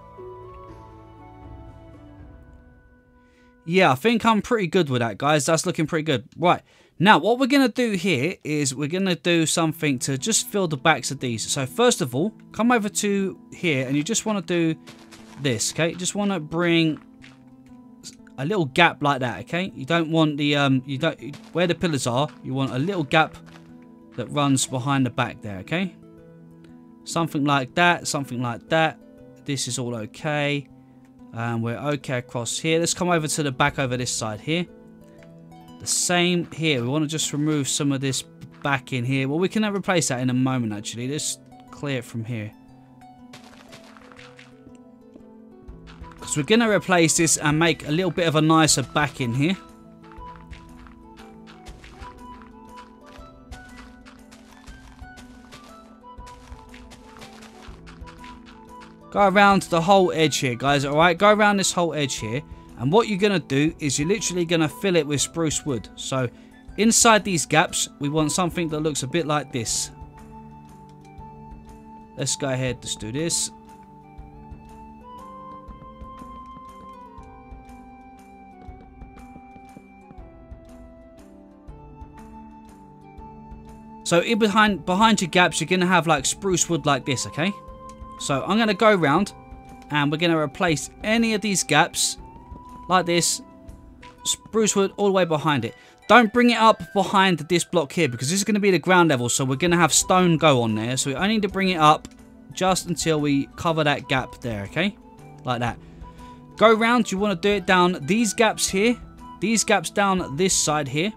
Yeah, I think I'm pretty good with that, guys. That's looking pretty good. Right, now what we're going to do here is we're going to do something to just fill the backs of these. So first of all, come over to here and you just want to do this, okay? Just want to bring a little gap like that, okay? You don't want the, um, you don't, where the pillars are, you want a little gap that runs behind the back there, okay? Something like that, something like that. This is all okay. And we're okay across here. Let's come over to the back over this side here. The same here. We want to just remove some of this back in here. Well, we can replace that in a moment, actually. Let's clear it from here. Because we're going to replace this and make a little bit of a nicer back in here. Go around the whole edge here, guys, alright? Go around this whole edge here. And what you're going to do is you're literally going to fill it with spruce wood. So inside these gaps, we want something that looks a bit like this. Let's go ahead, let's do this. So in behind, behind your gaps, you're going to have like spruce wood like this, okay? So I'm going to go around and we're going to replace any of these gaps like this, spruce wood all the way behind it. Don't bring it up behind this block here because this is going to be the ground level. So we're going to have stone go on there. So we only need to bring it up just until we cover that gap there, okay? Like that. Go around. You want to do it down these gaps here. These gaps down this side here.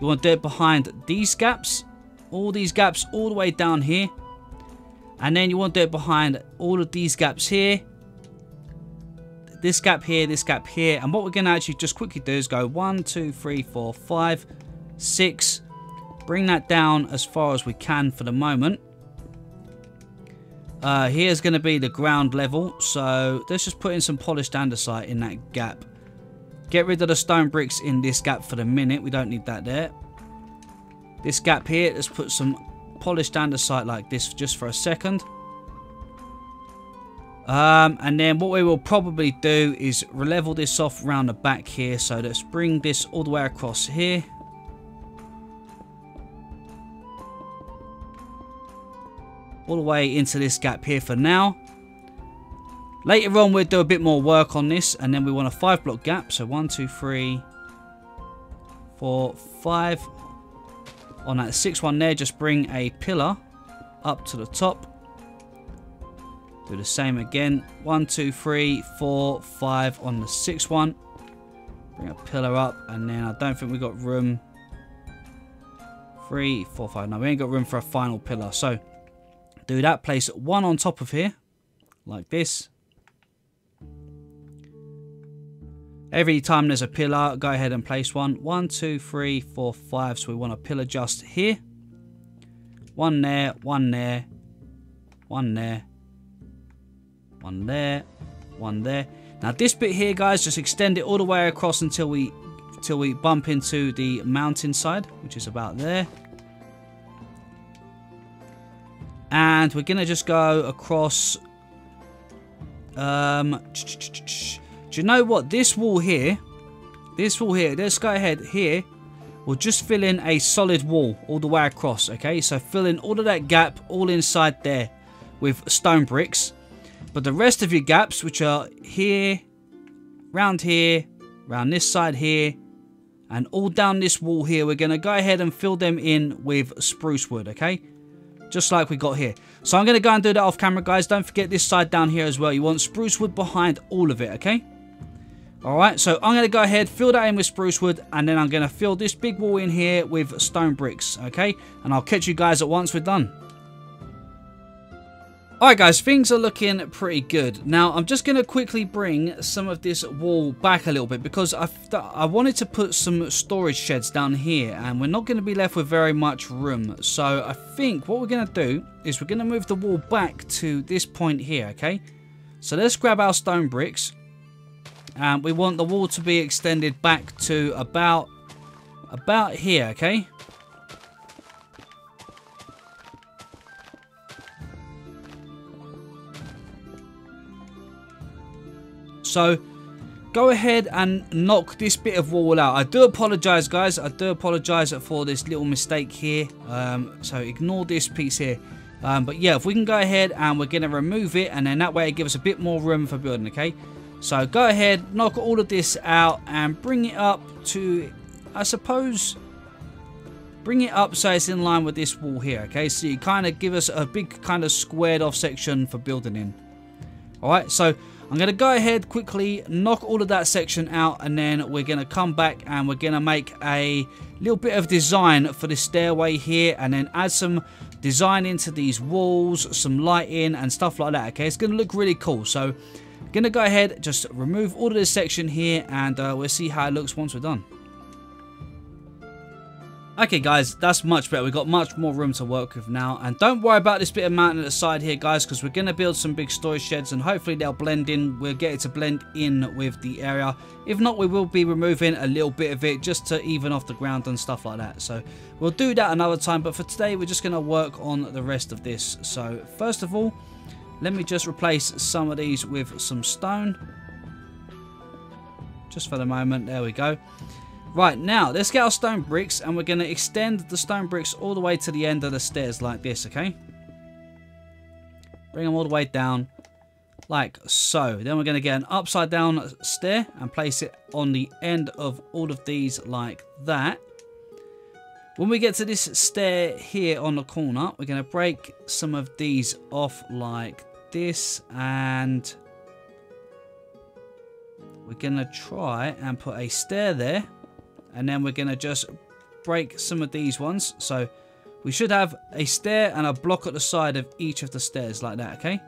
You want to do it behind these gaps. All these gaps all the way down here. And then you want to do it behind all of these gaps here. This gap here, this gap here. And what we're going to actually just quickly do is go one, two, three, four, five, six. Bring that down as far as we can for the moment. Uh, here's going to be the ground level. So let's just put in some polished andesite in that gap. Get rid of the stone bricks in this gap for the minute. We don't need that there. This gap here, let's put some polished andesite like this just for a second. Um, and then what we will probably do is level this off around the back here. So let's bring this all the way across here. All the way into this gap here for now. Later on we'll do a bit more work on this. And then we want a five block gap. So one, two, three, four, five. On that sixth one there, just bring a pillar up to the top. Do the same again. One, two, three, four, five on the sixth one. Bring a pillar up, and then I don't think we got room. Three, four, five. No, we ain't got room for a final pillar. So do that. Place one on top of here, like this. Every time there's a pillar, go ahead and place one. One, two, three, four, five. So we want a pillar just here. One there, one there, one there, one there, one there. Now this bit here, guys, just extend it all the way across until we, until we bump into the mountainside, which is about there. And we're gonna just go across. Um. Do you know what? This wall here, this wall here, let's go ahead here. We'll just fill in a solid wall all the way across, okay? So fill in all of that gap all inside there with stone bricks. But the rest of your gaps, which are here, round here, round this side here, and all down this wall here, we're going to go ahead and fill them in with spruce wood, okay? Just like we got here. So I'm going to go and do that off camera, guys. Don't forget this side down here as well. You want spruce wood behind all of it, okay? Alright, so I'm going to go ahead, fill that in with spruce wood, and then I'm going to fill this big wall in here with stone bricks, okay? And I'll catch you guys at once we're done. Alright guys, things are looking pretty good. Now, I'm just going to quickly bring some of this wall back a little bit, because I've I wanted to put some storage sheds down here, and we're not going to be left with very much room. So, I think what we're going to do is we're going to move the wall back to this point here, okay? So, let's grab our stone bricks. And we want the wall to be extended back to about, about here, okay? So, go ahead and knock this bit of wall out. I do apologise, guys. I do apologise for this little mistake here. Um, so, ignore this piece here. Um, but yeah, if we can go ahead and we're going to remove it, and then that way it gives us a bit more room for building, okay? So go ahead, knock all of this out and bring it up to, I suppose, bring it up so it's in line with this wall here, okay? So you kind of give us a big kind of squared off section for building in. Alright, so I'm going to go ahead quickly, knock all of that section out, and then we're going to come back and we're going to make a little bit of design for this stairway here, and then add some design into these walls, some lighting and stuff like that, okay? It's going to look really cool. So I'm going to go ahead, just remove all of this section here, and uh, we'll see how it looks once we're done. Okay guys, that's much better. We've got much more room to work with now. And don't worry about this bit of mountain at the side here, guys, because we're going to build some big storage sheds and hopefully they'll blend in. We'll get it to blend in with the area. If not, we will be removing a little bit of it just to even off the ground and stuff like that. So we'll do that another time. But for today, we're just going to work on the rest of this. So first of all, let me just replace some of these with some stone. Just for the moment. There we go. Right, now, let's get our stone bricks, and we're going to extend the stone bricks all the way to the end of the stairs like this, okay? Bring them all the way down, like so. Then we're going to get an upside down stair and place it on the end of all of these like that. When we get to this stair here on the corner, we're going to break some of these off like this, and we're going to try and put a stair there. And then we're going to just break some of these ones. So we should have a stair and a block at the side of each of the stairs like that, okay?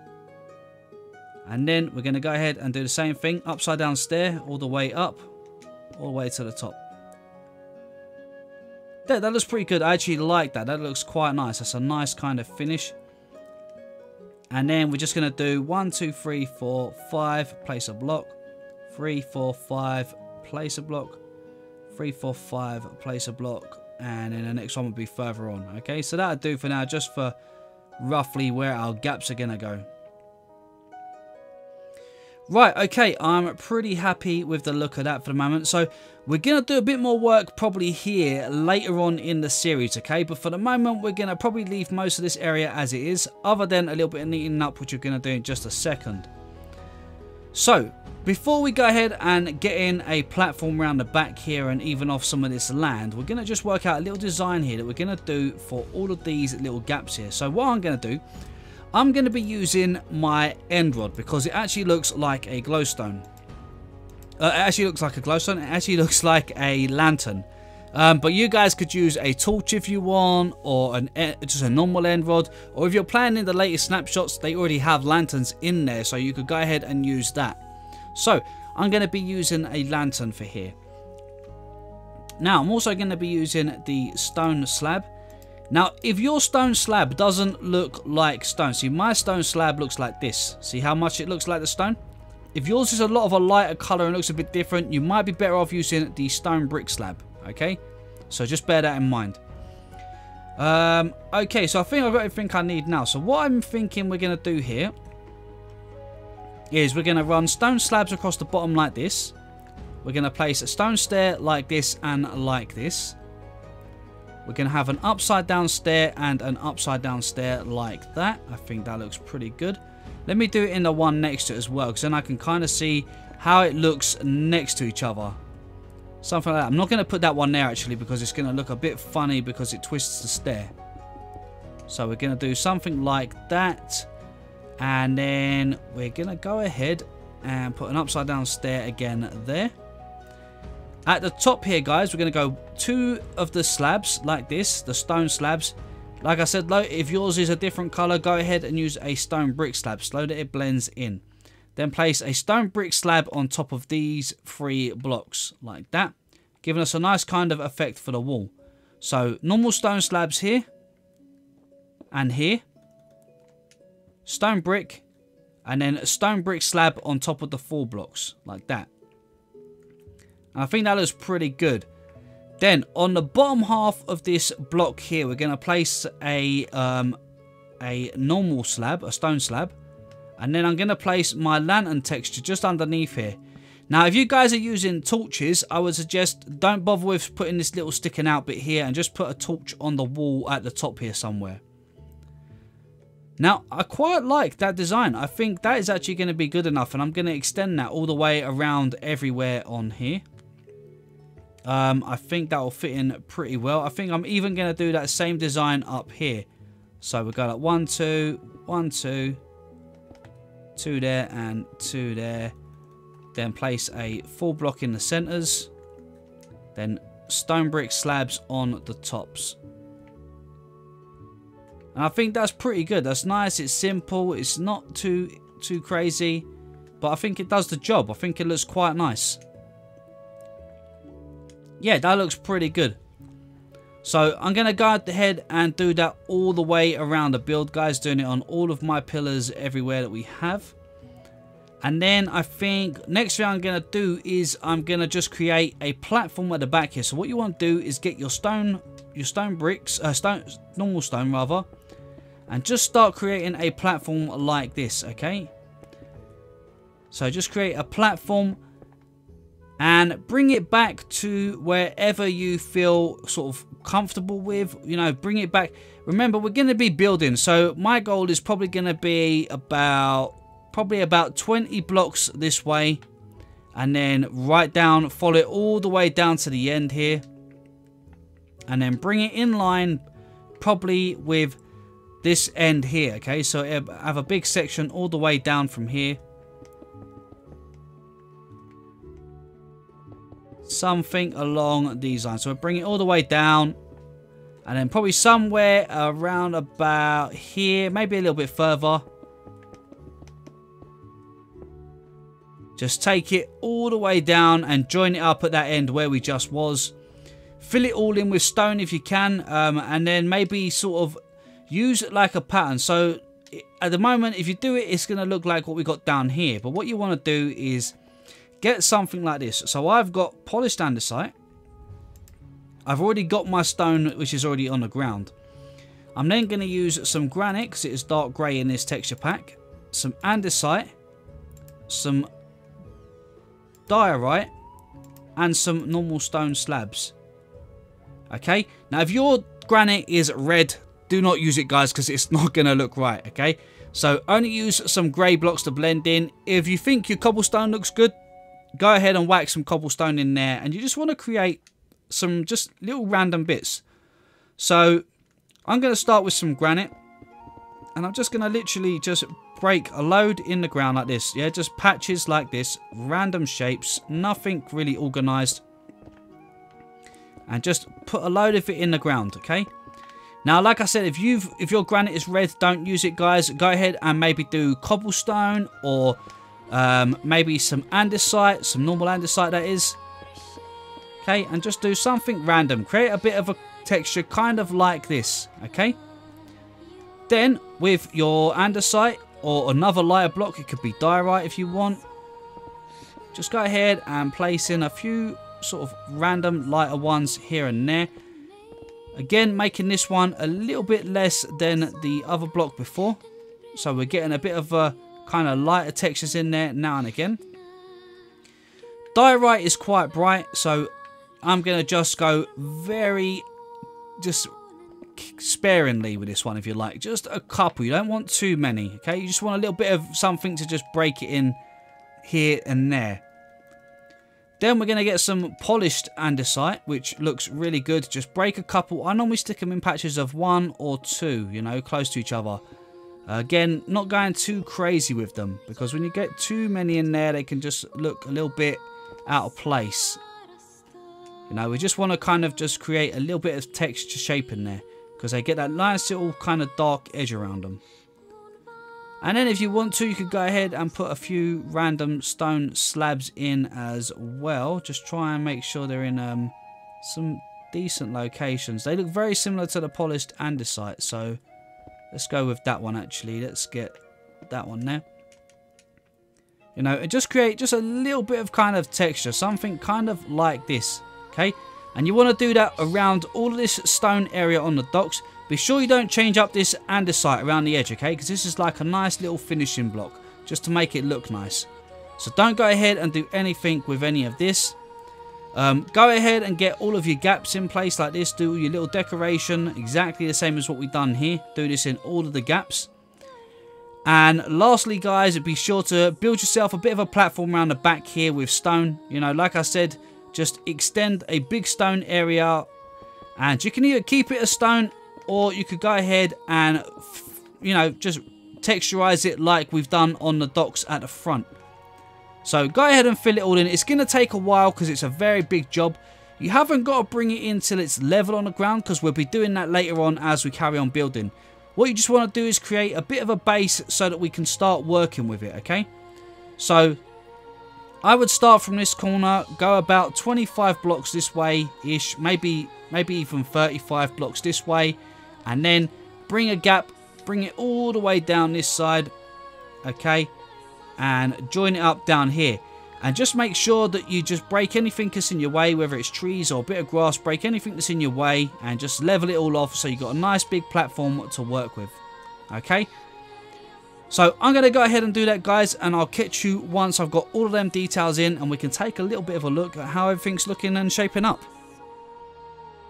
And then we're going to go ahead and do the same thing. Upside down stair all the way up, all the way to the top. That, that looks pretty good. I actually like that. That looks quite nice. That's a nice kind of finish. And then we're just going to do one, two, three, four, five, place a block. Three, four, five, place a block. Three, four, five, place a block, and then the next one will be further on. Okay, so that'll do for now, just for roughly where our gaps are gonna go. Right, okay, I'm pretty happy with the look of that for the moment. So we're gonna do a bit more work probably here later on in the series, okay? But for the moment, we're gonna probably leave most of this area as it is, other than a little bit of neatening up, which we're gonna do in just a second. So before we go ahead and get in a platform around the back here and even off some of this land, we're going to just work out a little design here that we're going to do for all of these little gaps here. So what I'm going to do, I'm going to be using my end rod because it actually looks like a glowstone. Uh, it actually looks like a glowstone. It actually looks like a lantern. Um, but you guys could use a torch if you want, or an, just a normal end rod. Or if you're playing in the latest snapshots, they already have lanterns in there, so you could go ahead and use that. So I'm going to be using a lantern for here. Now I'm also going to be using the stone slab. Now if your stone slab doesn't look like stone, see my stone slab looks like this. See how much it looks like the stone? If yours is a lot of a lighter color and looks a bit different, you might be better off using the stone brick slab. Okay, so just bear that in mind. Um, okay, so I think I've got everything I need now. So what I'm thinking we're going to do here is we're going to run stone slabs across the bottom like this. We're going to place a stone stair like this and like this. We're going to have an upside down stair and an upside down stair like that. I think that looks pretty good. Let me do it in the one next to it as well, because then I can kind of see how it looks next to each other. Something like that. I'm not going to put that one there actually, because it's going to look a bit funny because it twists the stair. So we're going to do something like that. And then we're going to go ahead and put an upside down stair again there. At the top here, guys, we're going to go two of the slabs like this, the stone slabs. Like I said, if yours is a different color, go ahead and use a stone brick slab so that it blends in. Then place a stone brick slab on top of these three blocks like that, giving us a nice kind of effect for the wall. So normal stone slabs here and here. Stone brick, and then a stone brick slab on top of the four blocks like that. And I think that looks pretty good. Then on the bottom half of this block here, we're going to place a um, a normal slab, a stone slab, and then I'm going to place my lantern texture just underneath here. Now if you guys are using torches, I would suggest don't bother with putting this little sticking out bit here and just put a torch on the wall at the top here somewhere. Now, I quite like that design. I think that is actually going to be good enough, and I'm going to extend that all the way around everywhere on here. Um, I think that will fit in pretty well. I think I'm even going to do that same design up here. So we'll go like one, two, one, two, two there, and two there. Then place a full block in the centers. Then stone brick slabs on the tops. And I think that's pretty good. That's nice. It's simple. It's not too too crazy. But I think it does the job. I think it looks quite nice. Yeah, that looks pretty good. So I'm going to go ahead and do that all the way around the build, guys. Doing it on all of my pillars everywhere that we have. And then I think next thing I'm going to do is I'm going to just create a platform at the back here. So what you want to do is get your stone, your stone bricks, uh, stone, normal stone rather. And just start creating a platform like this, okay? So just create a platform and bring it back to wherever you feel sort of comfortable with. You know, bring it back. Remember, we're going to be building. So my goal is probably going to be about... probably about twenty blocks this way, and then right down, follow it all the way down to the end here, and then bring it in line probably with this end here. Okay, so I have a big section all the way down from here, something along these lines. So I bring it all the way down, and then probably somewhere around about here, maybe a little bit further. Just take it all the way down and join it up at that end where we just was. Fill it all in with stone if you can. Um, and then maybe sort of use it like a pattern. So at the moment, if you do it, it's going to look like what we got down here. But what you want to do is get something like this. So I've got polished andesite. I've already got my stone, which is already on the ground. I'm then going to use some granite, because it is dark grey in this texture pack. Some andesite. Some... diorite and some normal stone slabs. Okay, now if your granite is red, do not use it, guys, because it's not gonna look right. Okay, so only use some gray blocks to blend in. If you think your cobblestone looks good, go ahead and whack some cobblestone in there, and you just want to create some just little random bits. So I'm gonna start with some granite, and I'm just gonna literally just break a load in the ground like this. Yeah, just patches like this, random shapes, nothing really organized, and just put a load of it in the ground. Okay, now like I said, if you've if your granite is red, don't use it, guys. Go ahead and maybe do cobblestone, or um, maybe some andesite, some normal andesite that is. Okay, and just do something random, create a bit of a texture kind of like this. Okay, then with your andesite or another lighter block, it could be diorite if you want, just go ahead and place in a few sort of random lighter ones here and there. Again, making this one a little bit less than the other block before, so we're getting a bit of a kind of lighter textures in there now and again. Diorite is quite bright, so I'm going to just go very just sparingly with this one, if you like. Just a couple, you don't want too many. Okay, you just want a little bit of something to just break it in here and there. Then we're going to get some polished andesite, which looks really good. Just break a couple. I normally stick them in patches of one or two, you know, close to each other. Again, not going too crazy with them, because when you get too many in there, they can just look a little bit out of place. You know, we just want to kind of just create a little bit of texture shape in there, because they get that nice little kind of dark edge around them. And then if you want to, you could go ahead and put a few random stone slabs in as well. Just try and make sure they're in um, some decent locations. They look very similar to the polished andesite, so let's go with that one actually. Let's get that one there. You know, and just create just a little bit of kind of texture, something kind of like this, okay? And you want to do that around all of this stone area on the docks. Be sure you don't change up this andesite around the edge, okay? Because this is like a nice little finishing block, just to make it look nice. So don't go ahead and do anything with any of this. Um, go ahead and get all of your gaps in place like this. Do your little decoration exactly the same as what we've done here. Do this in all of the gaps. And lastly, guys, be sure to build yourself a bit of a platform around the back here with stone. You know, like I said, just extend a big stone area, and you can either keep it a stone, or you could go ahead and, you know, just texturize it like we've done on the docks at the front. So go ahead and fill it all in. It's going to take a while because it's a very big job. You haven't got to bring it in till it's level on the ground, because we'll be doing that later on as we carry on building. What you just want to do is create a bit of a base so that we can start working with it, okay? So I would start from this corner, go about twenty-five blocks this way-ish, maybe, maybe even thirty-five blocks this way, and then bring a gap, bring it all the way down this side, okay? And join it up down here. And just make sure that you just break anything that's in your way, whether it's trees or a bit of grass, break anything that's in your way and just level it all off so you've got a nice big platform to work with. Okay? So I'm going to go ahead and do that, guys, and I'll catch you once I've got all of them details in and we can take a little bit of a look at how everything's looking and shaping up.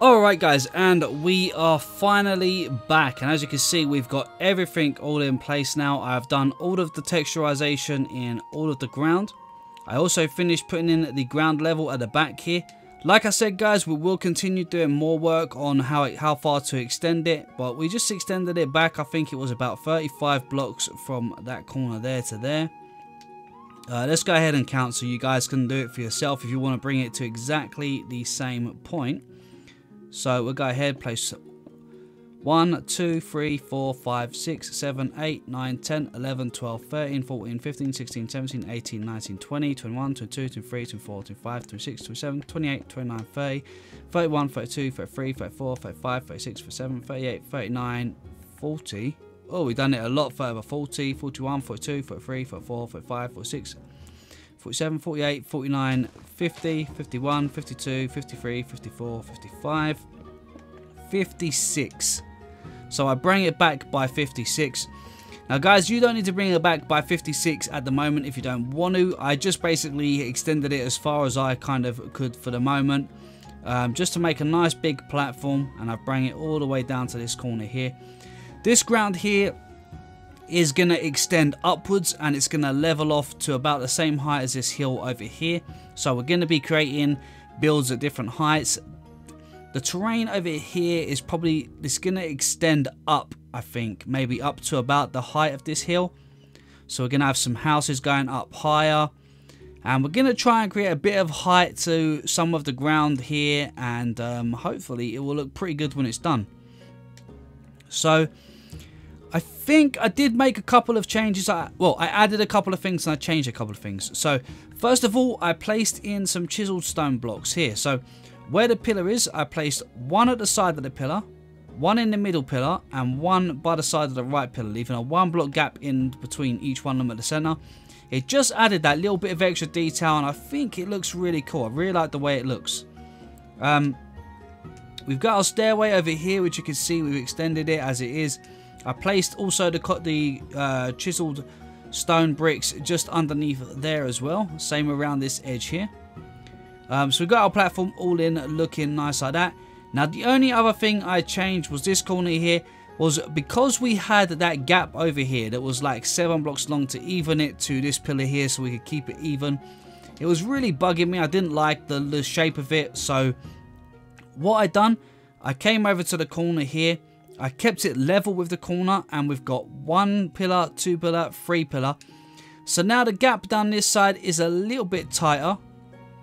Alright, guys, and we are finally back, and as you can see, we've got everything all in place now. I've done all of the texturization in all of the ground. I also finished putting in the ground level at the back here. Like I said, guys, we will continue doing more work on how it, how far to extend it, but we just extended it back. I think it was about thirty-five blocks from that corner there to there. Uh, let's go ahead and count so you guys can do it for yourself if you want to bring it to exactly the same point. So we'll go ahead, place one, two, three, four, five, six, seven, eight, nine, ten, eleven, twelve, thirteen, fourteen, fifteen, sixteen, seventeen, eighteen, nineteen, twenty, twenty-one, twenty-two, twenty-three, twenty-four, twenty-five, twenty-six, twenty-seven, twenty-eight, twenty-nine, thirty, thirty-one, thirty-two, thirty-three, thirty-four, thirty-five, thirty-six, thirty-seven, thirty-eight, thirty-nine, forty. Oh, we've done it a lot further. forty, forty-one, forty-two, forty-three, forty-four, forty-five, forty-six, forty-seven, forty-eight, forty-nine, fifty, fifty-one, fifty-two, fifty-three, fifty-four, fifty-five, fifty-six. So I bring it back by fifty-six. Now, guys, you don't need to bring it back by fifty-six at the moment if you don't want to. I just basically extended it as far as I kind of could for the moment, um, just to make a nice big platform, and I bring it all the way down to this corner here. This ground here is going to extend upwards, and it's going to level off to about the same height as this hill over here. So we're going to be creating builds at different heights. The terrain over here is probably, it's going to extend up, I think, maybe up to about the height of this hill. So we're going to have some houses going up higher. And we're going to try and create a bit of height to some of the ground here. And um, hopefully it will look pretty good when it's done. So I think I did make a couple of changes. I, well, I added a couple of things and I changed a couple of things. So first of all, I placed in some chiseled stone blocks here. So where the pillar is, I placed one at the side of the pillar, one in the middle pillar, and one by the side of the right pillar, leaving a one block gap in between each one of them at the center. It just added that little bit of extra detail, and I think it looks really cool. I really like the way it looks. Um, we've got our stairway over here, which you can see we've extended it as it is. I placed also the, the uh, chiseled stone bricks just underneath there as well. Same around this edge here. Um, so we've got our platform all in, looking nice like that. Now, the only other thing I changed was this corner here, was because we had that gap over here that was like seven blocks long to even it to this pillar here so we could keep it even. It was really bugging me. I didn't like the, the shape of it. So what I done, I came over to the corner here. I kept it level with the corner, and we've got one pillar, two pillar, three pillar. So now the gap down this side is a little bit tighter,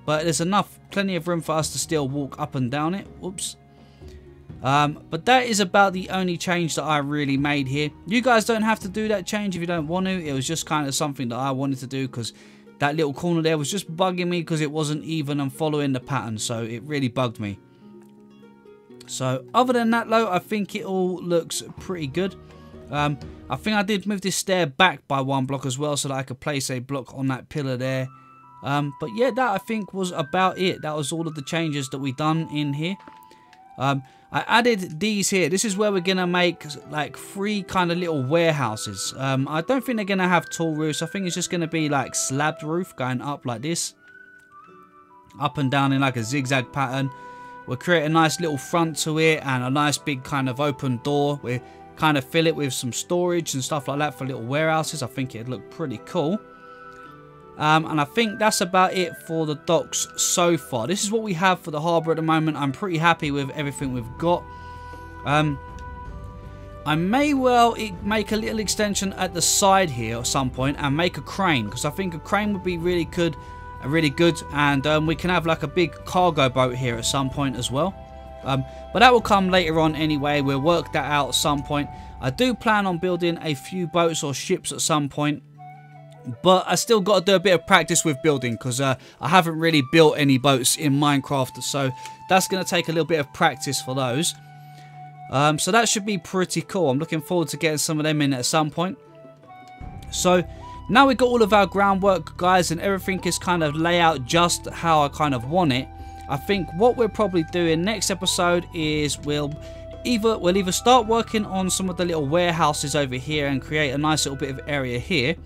but there's enough, plenty of room for us to still walk up and down it. Oops. Um, but that is about the only change that I really made here. You guys don't have to do that change if you don't want to. It was just kind of something that I wanted to do because that little corner there was just bugging me because it wasn't even and following the pattern. So it really bugged me. So other than that, though, I think it all looks pretty good. Um, I think I did move this stair back by one block as well so that I could place a block on that pillar there. Um, but yeah, that I think was about it. That was all of the changes that we done in here. Um, I added these here. This is where we're going to make like three kind of little warehouses. Um, I don't think they're going to have tall roofs. I think it's just going to be like slabbed roof going up like this. Up and down in like a zigzag pattern. We'll create a nice little front to it and a nice big kind of open door. We're kind of fill it with some storage and stuff like that for little warehouses. I think it'd look pretty cool. Um, and I think that's about it for the docks so far. This is what we have for the harbour at the moment. I'm pretty happy with everything we've got. Um, I may well make a little extension at the side here at some point and make a crane, because I think a crane would be really good, really good, and um, we can have like a big cargo boat here at some point as well. Um, but that will come later on anyway. We'll work that out at some point. I do plan on building a few boats or ships at some point, but I still got to do a bit of practice with building, because uh, I haven't really built any boats in Minecraft, so that's going to take a little bit of practice for those. Um, so that should be pretty cool. I'm looking forward to getting some of them in at some point. So now we've got all of our groundwork, guys, and everything is kind of laid out just how I kind of want it. I think what we're probably doing next episode is we'll either we'll either start working on some of the little warehouses over here and create a nice little bit of area here,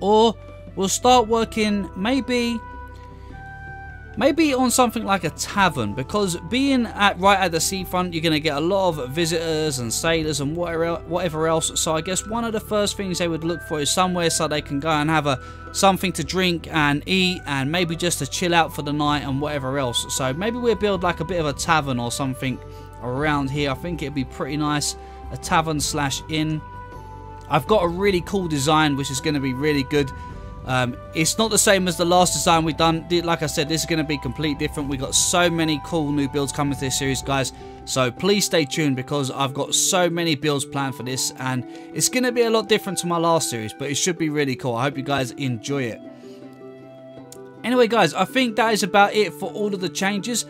or we'll start working maybe maybe on something like a tavern, because being at right at the seafront, you're going to get a lot of visitors and sailors and whatever whatever else. So I guess one of the first things they would look for is somewhere so they can go and have a something to drink and eat, and maybe just to chill out for the night and whatever else. So maybe we'll build like a bit of a tavern or something around here. I think it'd be pretty nice, a tavern slash inn. I've got a really cool design which is going to be really good. Um, it's not the same as the last design we've done. Like I said, this is going to be completely different. We've got so many cool new builds coming to this series, guys. So please stay tuned, because I've got so many builds planned for this. And it's going to be a lot different to my last series, but it should be really cool. I hope you guys enjoy it. Anyway, guys, I think that is about it for all of the changes.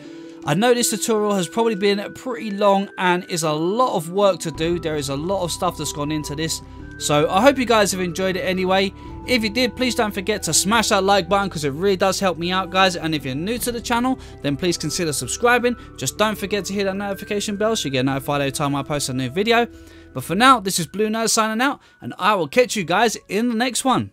I know this tutorial has probably been pretty long and is a lot of work to do. There is a lot of stuff that's gone into this. So I hope you guys have enjoyed it anyway. If you did, please don't forget to smash that like button, because it really does help me out, guys. And if you're new to the channel, then please consider subscribing. Just don't forget to hit that notification bell so you get notified every time I post a new video. But for now, this is Blue Nerd signing out, and I will catch you guys in the next one.